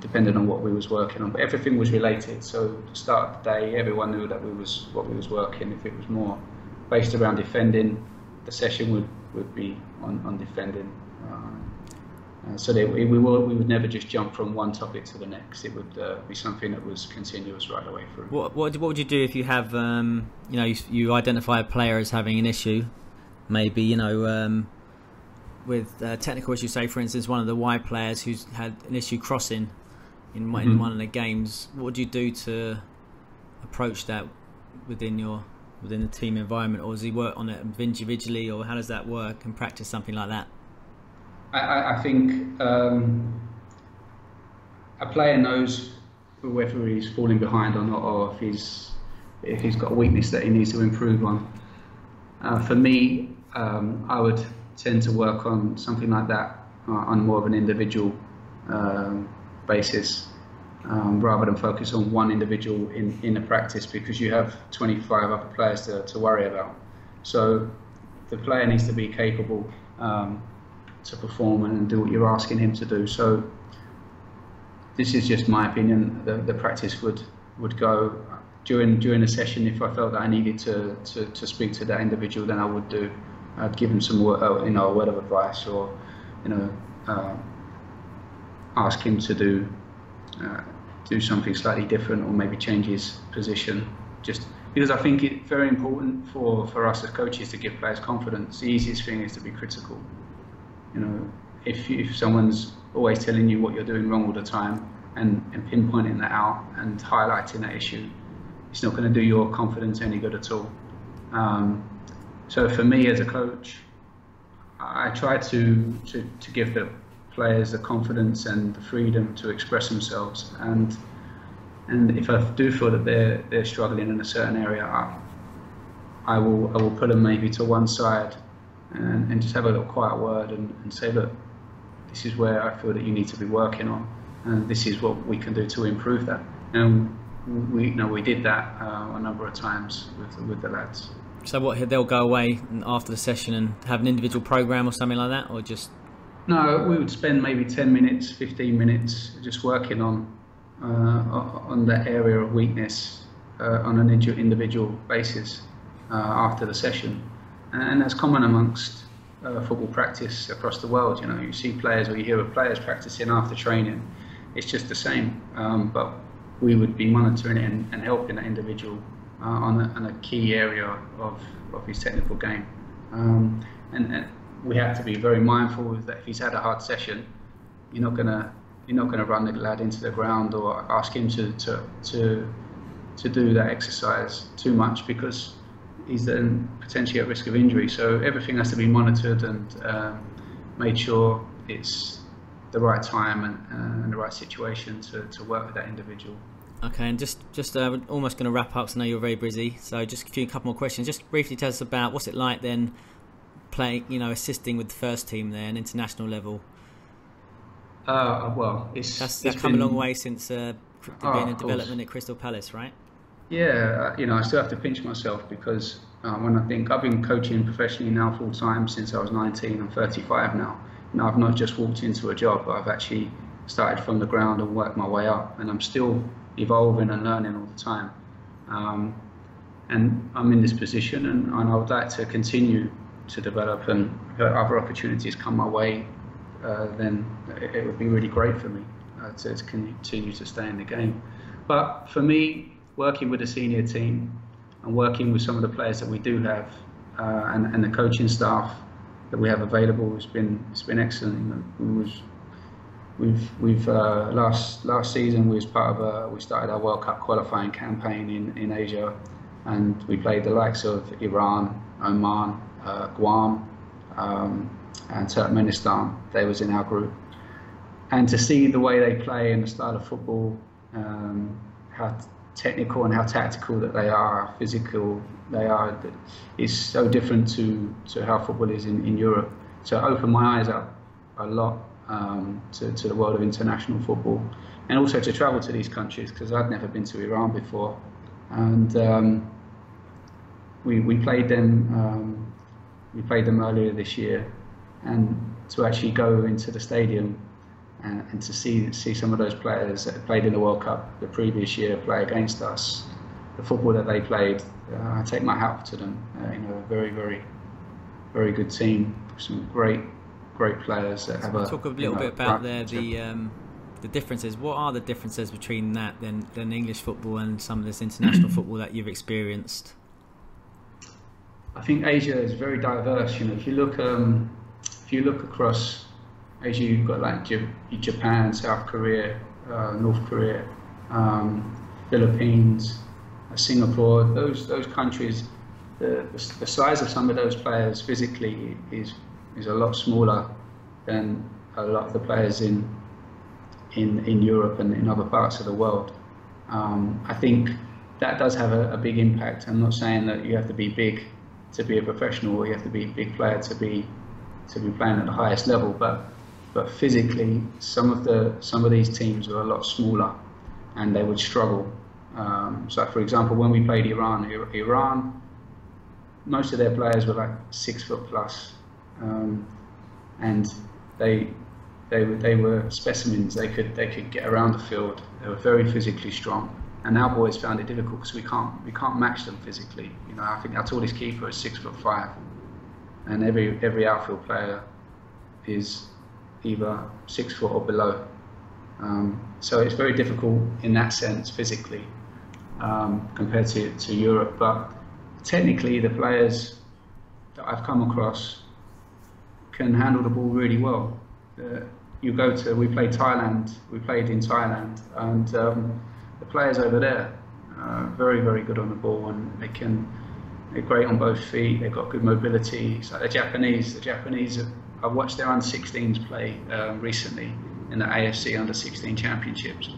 depending on what we was working on. But everything was related, so to start of the day everyone knew that we was what we was working. If it was more based around defending, the session would, would be on, on defending. Uh, so they, we, we, were, we would never just jump from one topic to the next. It would uh, be something that was continuous right away through. What, what, what would you do if you have, um, you know, you, you identify a player as having an issue, maybe, you know, um, with uh, technical issues? Say, for instance, one of the wide players who's had an issue crossing in, mm-hmm. in one of the games. What would you do to approach that within your within the team environment, or does he work on it individually, or how does that work and practice something like that? I, I think um, a player knows whether he's falling behind or not, or if he's if he's got a weakness that he needs to improve on. Uh, for me, um, I would tend to work on something like that uh, on more of an individual uh, basis, um, rather than focus on one individual in in a practice, because you have twenty-five other players to to worry about. So the player needs to be capable. Um, to perform and do what you're asking him to do. So this is just my opinion. The, the practice would would go during during a session. If I felt that I needed to to, to speak to that individual, then I would do. I'd give him some uh, you know a word of advice, or you know uh, ask him to do uh, do something slightly different, or maybe change his position. Just because I think it's very important for, for us as coaches to give players confidence. The easiest thing is to be critical. You know, if, if someone's always telling you what you're doing wrong all the time and, and pinpointing that out and highlighting that issue, it's not going to do your confidence any good at all. Um, so for me as a coach, I try to, to, to give the players the confidence and the freedom to express themselves. And and if I do feel that they're, they're struggling in a certain area, I, I will I will put them maybe to one side and, and just have a little quiet word and, and say, look, this is where I feel that you need to be working on, and this is what we can do to improve that. And we, you know, we did that uh, a number of times with, with the lads. So what, they'll go away after the session and have an individual program or something like that, or just? No, we would spend maybe ten minutes, fifteen minutes just working on uh, on that area of weakness uh, on an individual basis uh, after the session. And that's common amongst uh, football practice across the world. You know, you see players or you hear of players practicing after training. It's just the same, um, but we would be monitoring it and, and helping that individual uh, on, a, on a key area of, of his technical game. Um, and, and we have to be very mindful that if he's had a hard session, you're not gonna you're not gonna run the lad into the ground or ask him to to to, to do that exercise too much, because he's then potentially at risk of injury. So everything has to be monitored and um, made sure it's the right time and, uh, and the right situation to, to work with that individual. Okay, and just just uh, almost going to wrap up. So I know you're very busy, so just a few couple more questions. Just briefly tell us about what's it like then, playing, you know, assisting with the first team there, an international level. Uh, well, it's that's, that's it's come been a long way since uh, oh, being in development at Crystal Palace, right? Yeah, you know, I still have to pinch myself, because uh, when I think, I've been coaching professionally now full time since I was nineteen. I'm thirty-five now. Now I've not just walked into a job, but I've actually started from the ground and worked my way up, and I'm still evolving and learning all the time. Um, and I'm in this position, and, and I would like to continue to develop, and if other opportunities come my way, uh, then it, it would be really great for me uh, to, to continue to stay in the game. But for me, working with a senior team and working with some of the players that we do have uh, and, and the coaching staff that we have available has been it's been excellent. We was, we've we've uh, last last season we was part of a, we started our World Cup qualifying campaign in in Asia, and we played the likes of Iran, Oman, Uh, Guam um, and Turkmenistan. They was in our group, and to see the way they play and the style of football, um, how technical and how tactical that they are, how physical they are, is so different to, to how football is in, in Europe. So it opened my eyes up a lot um, to, to the world of international football, and also to travel to these countries, because I'd never been to Iran before, and um, we, we played them um, we played them earlier this year, and to actually go into the stadium and, and to see see some of those players that played in the World Cup the previous year play against us, the football that they played, uh, I take my hat off to them. Uh, you know, a very, very, very good team. Some great, great players that have. So a, talk a little know, bit about their, the um, the differences. What are the differences between that than than English football and some of this international football that you've experienced? I think Asia is very diverse. You know, if you look, um, if you look across Asia, you've got like Japan, South Korea, uh, North Korea, um, Philippines, Singapore. Those those countries, the, the size of some of those players physically is is a lot smaller than a lot of the players in in in Europe and in other parts of the world. Um, I think that does have a, a big impact. I'm not saying that you have to be big to be a professional, or you have to be a big player to be to be playing at the highest level, but but physically some of the some of these teams are a lot smaller and they would struggle. Um, so for example, when we played Iran, Iran, most of their players were like six foot plus, um, and they they were they were specimens. They could they could get around the field. They were very physically strong. And our boys found it difficult because we can't we can't match them physically. You know, I think our tallest keeper is six foot five, and every every outfield player is either six foot or below. Um, so it's very difficult in that sense physically. um, compared to, to Europe. But technically, the players that I've come across can handle the ball really well. Uh, you go to, we played Thailand, we played in Thailand, and um, the players over there are very, very good on the ball, and they can, they're great on both feet, they've got good mobility. So the Japanese, the Japanese, have, I've watched their under sixteens play uh, recently in the A F C under sixteen championships,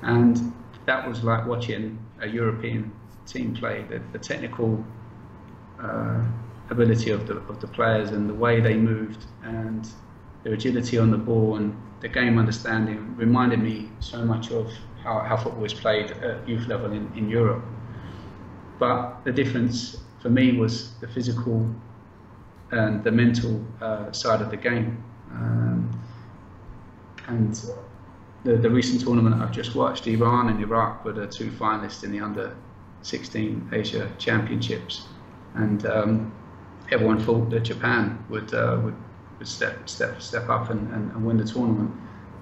and that was like watching a European team play. The, the technical uh, ability of the, of the players and the way they moved and their agility on the ball and the game understanding reminded me so much of how, how football is played at youth level in, in Europe. But the difference for me was the physical and the mental uh, side of the game. Um, and the, the recent tournament I've just watched, Iran and Iraq were the two finalists in the under sixteen Asia Championships. And um, everyone thought that Japan would, uh, would, would step, step, step up and, and, and win the tournament.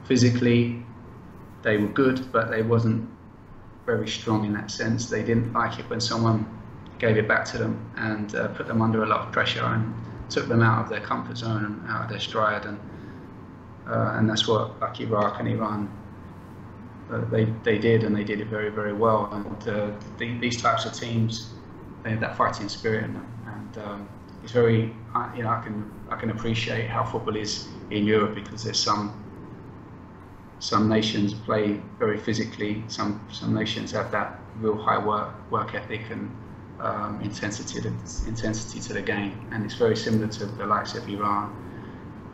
Physically, they were good, but they wasn't very strong in that sense. They didn't like it when someone gave it back to them and uh, put them under a lot of pressure and took them out of their comfort zone and out of their stride. And uh, and that's what like Iraq and Iran, uh, they, they did, and they did it very, very well. And uh, the, these types of teams, they have that fighting spirit in them. And um, it's very, I, you know, I can I can appreciate how football is in Europe, because there's some some nations play very physically, some some nations have that real high work work ethic and Um, intensity, to, intensity to the game, and it's very similar to the likes of Iran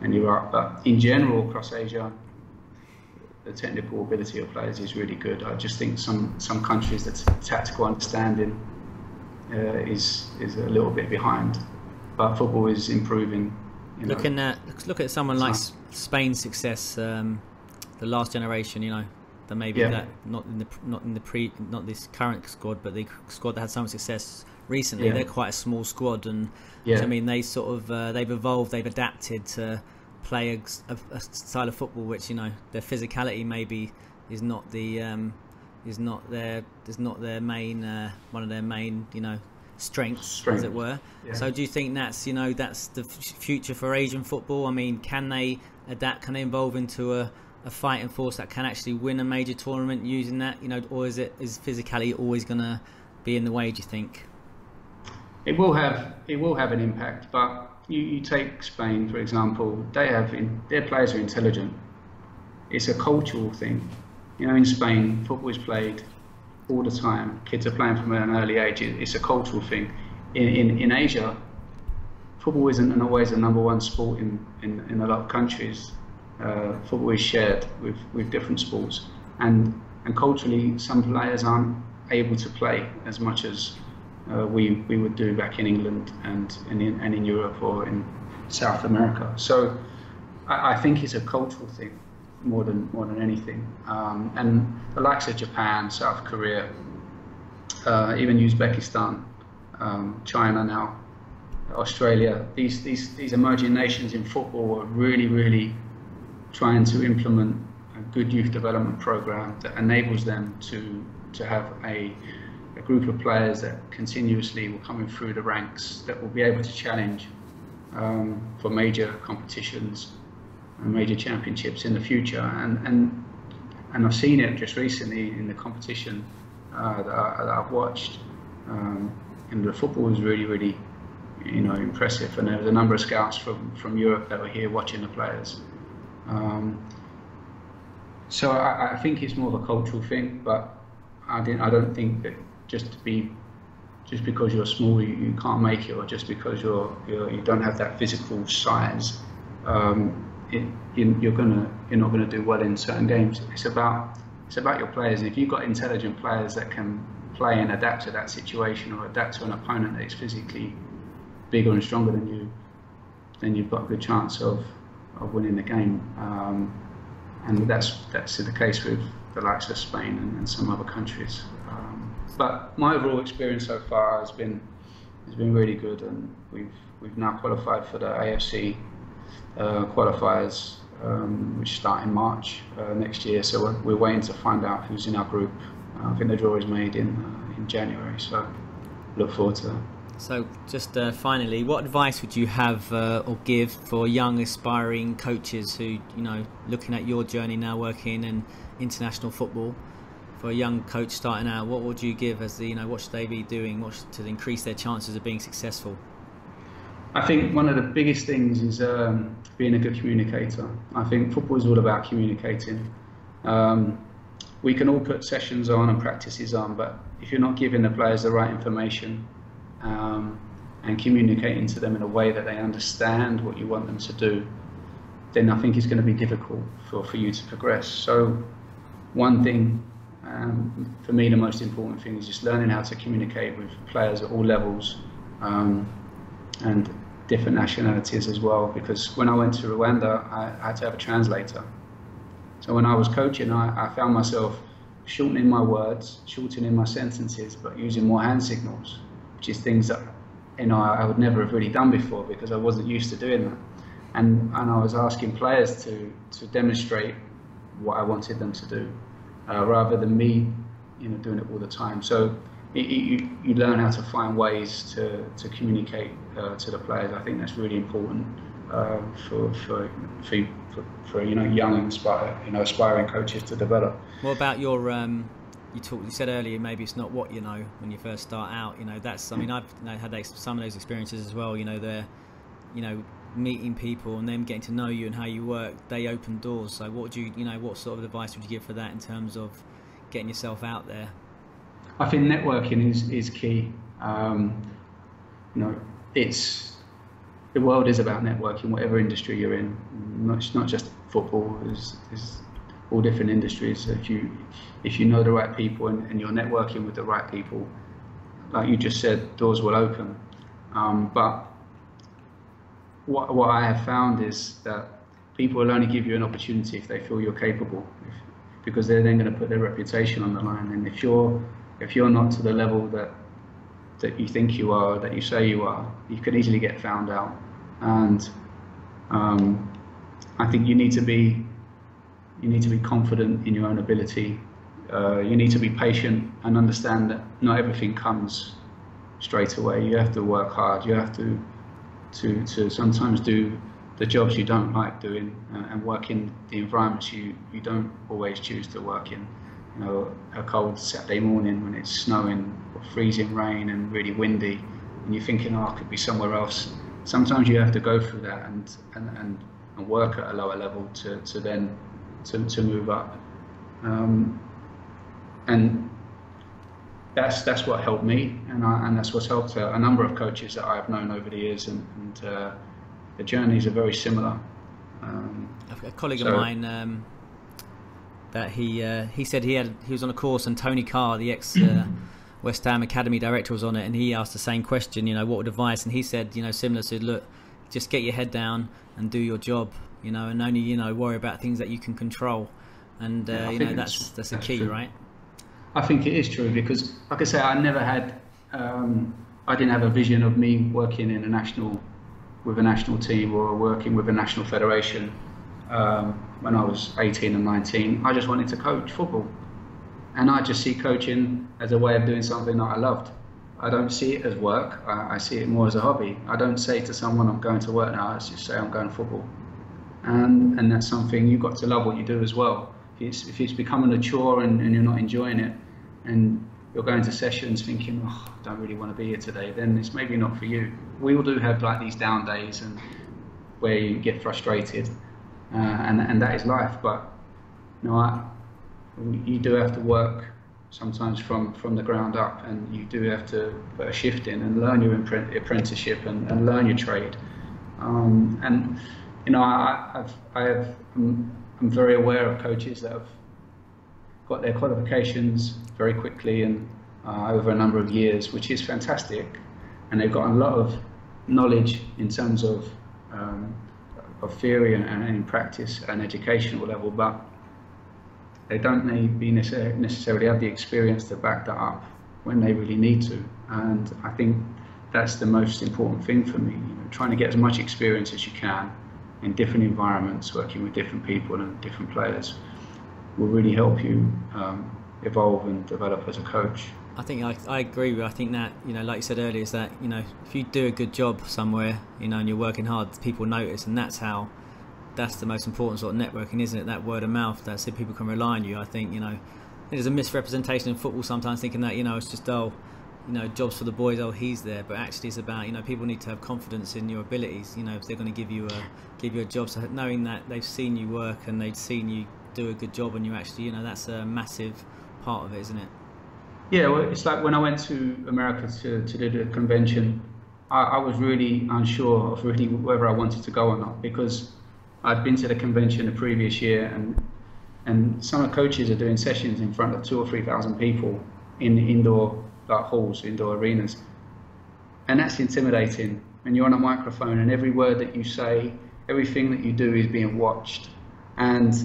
and Iraq. But in general, across Asia, the technical ability of players is really good. I just think some some countries, the t tactical understanding uh, is is a little bit behind. But football is improving. You know, Looking at look at someone like time. Spain's success, um, the last generation, you know. That maybe yeah. that not in the not in the pre not this current squad, but the squad that had some success recently. Yeah. They're quite a small squad, and yeah. I mean they sort of uh, they've evolved, they've adapted to play a, a, a style of football which, you know, their physicality maybe is not the um, is not their is not their main uh, one of their main you know strengths, Strength. as it were. Yeah. So do you think that's you know that's the future for Asian football? I mean, can they adapt? Can they evolve into a a fighting force that can actually win a major tournament using that, you know, or is it is physicality always going to be in the way? Do you think it will have it will have an impact? But you, you take Spain, for example. They have in, their players are intelligent. It's a cultural thing, you know. In Spain, football is played all the time. Kids are playing from an early age. It, it's a cultural thing. In in, in Asia, football isn't always the number one sport in in, in a lot of countries. Uh, football is shared with, with different sports, and and culturally some players aren't able to play as much as uh, we we would do back in England and, and, in, and in Europe or in South America. So I, I think it's a cultural thing more than more than anything, um, and the likes of Japan, South Korea, uh, even Uzbekistan, um, China now, Australia, these, these, these emerging nations in football are really, really trying to implement a good youth development program that enables them to to have a, a group of players that continuously will come in through the ranks, that will be able to challenge um, for major competitions and major championships in the future. And and and I've seen it just recently in the competition uh, that, I, that I've watched, um, and the football was really, really, you know, impressive. And there was a number of scouts from from Europe that were here watching the players. Um, so I, I think it's more of a cultural thing, but I didn't. I don't think that just to be, just because you're small you, you can't make it, or just because you're, you're you don't have that physical size, um, it, you, you're gonna you're not gonna do well in certain games. It's about it's about your players, and if you've got intelligent players that can play and adapt to that situation or adapt to an opponent that is physically bigger and stronger than you, then you've got a good chance of. of winning the game, um, and that's that's the case with the likes of Spain and, and some other countries. Um, but my overall experience so far has been has been really good, and we've we've now qualified for the A F C uh, qualifiers, um, which start in March uh, next year. So we're, we're waiting to find out who's in our group I think the draw is made in in January, so look forward to that. So just uh, finally, what advice would you have uh, or give for young aspiring coaches who, you know, looking at your journey now working in international football, for a young coach starting out, what would you give as the, you know, what should they be doing, what should, to increase their chances of being successful? I think one of the biggest things is um, being a good communicator. I think football is all about communicating. Um, we can all put sessions on and practices on, but if you're not giving the players the right information, Um, and communicating to them in a way that they understand what you want them to do, then I think it's going to be difficult for, for you to progress. So one thing, um, for me the most important thing is just learning how to communicate with players at all levels, um, and different nationalities as well, because when I went to Rwanda I, I had to have a translator. So when I was coaching, I, I found myself shortening my words, shortening my sentences, but using more hand signals, which is things that, you know, I would never have really done before because I wasn't used to doing that. And, and I was asking players to, to demonstrate what I wanted them to do, uh, rather than me, you know, doing it all the time. So it, it, you, you learn how to find ways to, to communicate uh, to the players. I think that's really important uh, for, for, for, for, for, you know, young inspire, you know, aspiring coaches to develop. What about your... Um... You, talk, you said earlier maybe it's not what you know when you first start out, you know, that's, I mean, I've you know, had some of those experiences as well, you know, they're, you know, meeting people and them getting to know you and how you work, they open doors. So what would you, you know, what sort of advice would you give for that in terms of getting yourself out there? I think networking is, is key. Um, you know, it's, the world is about networking, whatever industry you're in, it's not just football, it's, it's all different industries. So if you if you know the right people and, and you're networking with the right people, like you just said, doors will open. Um, but what, what I have found is that people will only give you an opportunity if they feel you're capable, if, because they're then going to put their reputation on the line. And if you're if you're not to the level that that you think you are, that you say you are, you can easily get found out. And um, I think you need to be You need to be confident in your own ability. Uh, you need to be patient and understand that not everything comes straight away. You have to work hard. You have to to to sometimes do the jobs you don't like doing, uh, and work in the environments you you don't always choose to work in. You know, a cold Saturday morning when it's snowing or freezing rain and really windy, and you're thinking, "Oh, I could be somewhere else." Sometimes you have to go through that and and and, and work at a lower level to to then. To, to move up, um, and that's that's what helped me, and I, and that's what's helped a, a number of coaches that I've known over the years, and, and uh, the journeys are very similar. Um, a colleague so, of mine, um, that he uh, he said he had he was on a course, and Tony Carr, the ex uh, West Ham academy director, was on it, and he asked the same question, you know, what advice, and he said, you know, similar to, look, just get your head down and do your job. You know, and only, you know, worry about things that you can control, and uh, yeah, you know that's that's a key, right? I think it is true, because, like I say, I never had, um, I didn't have a vision of me working in a national, with a national team or working with a national federation um, when I was eighteen and nineteen. I just wanted to coach football, and I just see coaching as a way of doing something that I loved. I don't see it as work. I, I see it more as a hobby. I don't say to someone, "I'm going to work now." I just say, "I'm going to football." And, and that's something, you've got to love what you do as well. If it's, if it's becoming a chore and, and you're not enjoying it, and you're going to sessions thinking, "Oh, I don't really want to be here today," then it's maybe not for you. We all do have like these down days and where you get frustrated, uh, and, and that is life. But you know, I, you do have to work sometimes from, from the ground up, and you do have to put a shift in and learn your apprenticeship and, and learn your trade. Um, and You know, I, I've, I have, I'm, I'm very aware of coaches that have got their qualifications very quickly and uh, over a number of years, which is fantastic, and they've got a lot of knowledge in terms of um, of theory and, and in practice and educational level, but they don't maybe necessarily have the experience to back that up when they really need to. And I think that's the most important thing for me, you know, trying to get as much experience as you can in different environments, working with different people and different players, will really help you um, evolve and develop as a coach. I think I, I agree with you. I think that, you know, like you said earlier, is that, you know, if you do a good job somewhere, you know, and you're working hard, people notice, and that's how, that's the most important sort of networking, isn't it? That word of mouth, that's it, people can rely on you. I think, you know, there's a misrepresentation in football sometimes, thinking that, you know, it's just, oh, you know, jobs for the boys, oh, he's there, but actually it's about, you know, people need to have confidence in your abilities, you know, if they're going to give you a, give you a job. So knowing that they've seen you work and they've seen you do a good job, and you actually, you know, that's a massive part of it, isn't it? Yeah, well, it's like when I went to America to, to do the convention, I, I was really unsure of really whether I wanted to go or not, because I'd been to the convention the previous year, and and summer coaches are doing sessions in front of two or three thousand people in indoor like halls, indoor arenas, and that's intimidating. And you're on a microphone, and every word that you say, everything that you do is being watched. And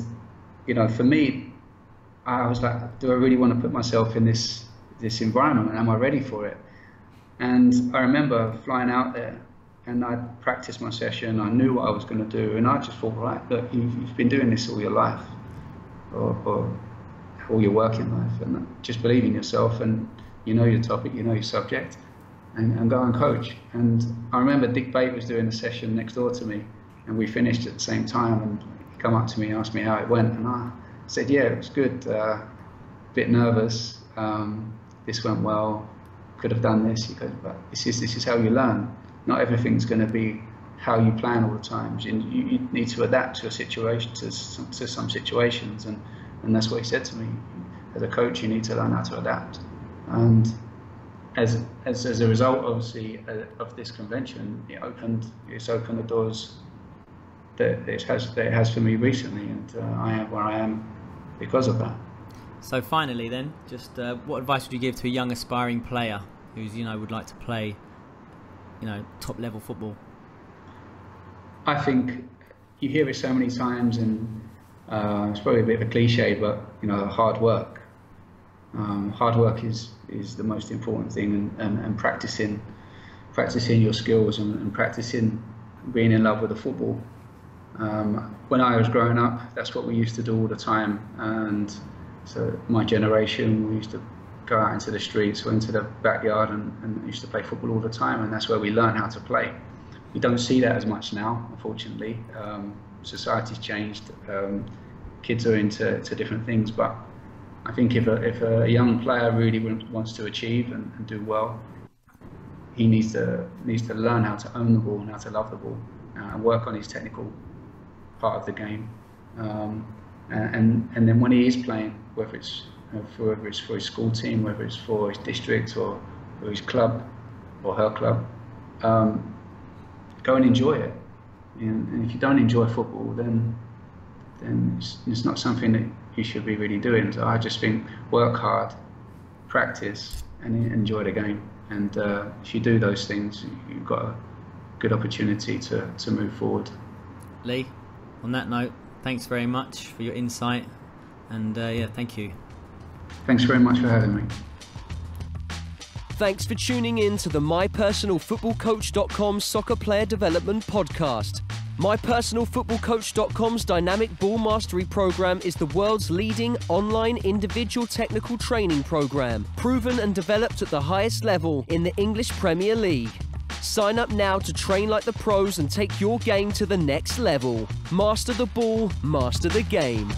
you know, for me, I was like, do I really want to put myself in this? this environment, and am I ready for it? And I remember flying out there, and I practiced my session, I knew what I was going to do, and I just thought, right, look, you've, you've been doing this all your life, or, or all your working life, and just believe in yourself, and you know your topic, you know your subject, and, and go and coach. And I remember Dick Bate was doing a session next door to me, and we finished at the same time, and he came up to me and asked me how it went, and I said, yeah, it was good, uh, bit nervous, um, this went well, could have done this. He goes, but this is this is how you learn. Not everything's going to be how you plan all the time. You, you need to adapt to a situation, to some, to some situations, and and that's what he said to me. As a coach, you need to learn how to adapt. And as as, as a result, obviously, uh, of this convention, it opened it's opened the doors that it has that it has for me recently, and uh, I am where I am because of that. So finally then, just uh, what advice would you give to a young aspiring player who's, you know, would like to play, you know, top level football? I think you hear it so many times, and uh, it's probably a bit of a cliche, but, you know, hard work. Um, hard work is, is the most important thing, and, and, and practicing, practicing your skills, and, and practicing being in love with the football. Um, when I was growing up, that's what we used to do all the time. And so my generation, we used to go out into the streets or into the backyard, and, and used to play football all the time, and that's where we learn how to play. We don't see that as much now, unfortunately. Um, society's changed, um, kids are into to different things, but I think if a, if a young player really wants to achieve and, and do well, he needs to, needs to learn how to own the ball and how to love the ball, uh, and work on his technical part of the game. Um, And, and then when he is playing, whether it's, you know, for, whether it's for his school team, whether it's for his district, or, or his club or her club, um, go and enjoy it. And, and if you don't enjoy football, then, then it's, it's not something that you should be really doing. So I just think work hard, practice, and enjoy the game. And uh, if you do those things, you've got a good opportunity to, to move forward. Lee, on that note, thanks very much for your insight, and uh, yeah, thank you. Thanks very much for having me. Thanks for tuning in to the My Personal Football Coach dot com Soccer Player Development Podcast. My Personal Football Coach dot com's Dynamic Ball Mastery Program is the world's leading online individual technical training program, proven and developed at the highest level in the English Premier League. Sign up now to train like the pros and take your game to the next level. Master the ball, master the game.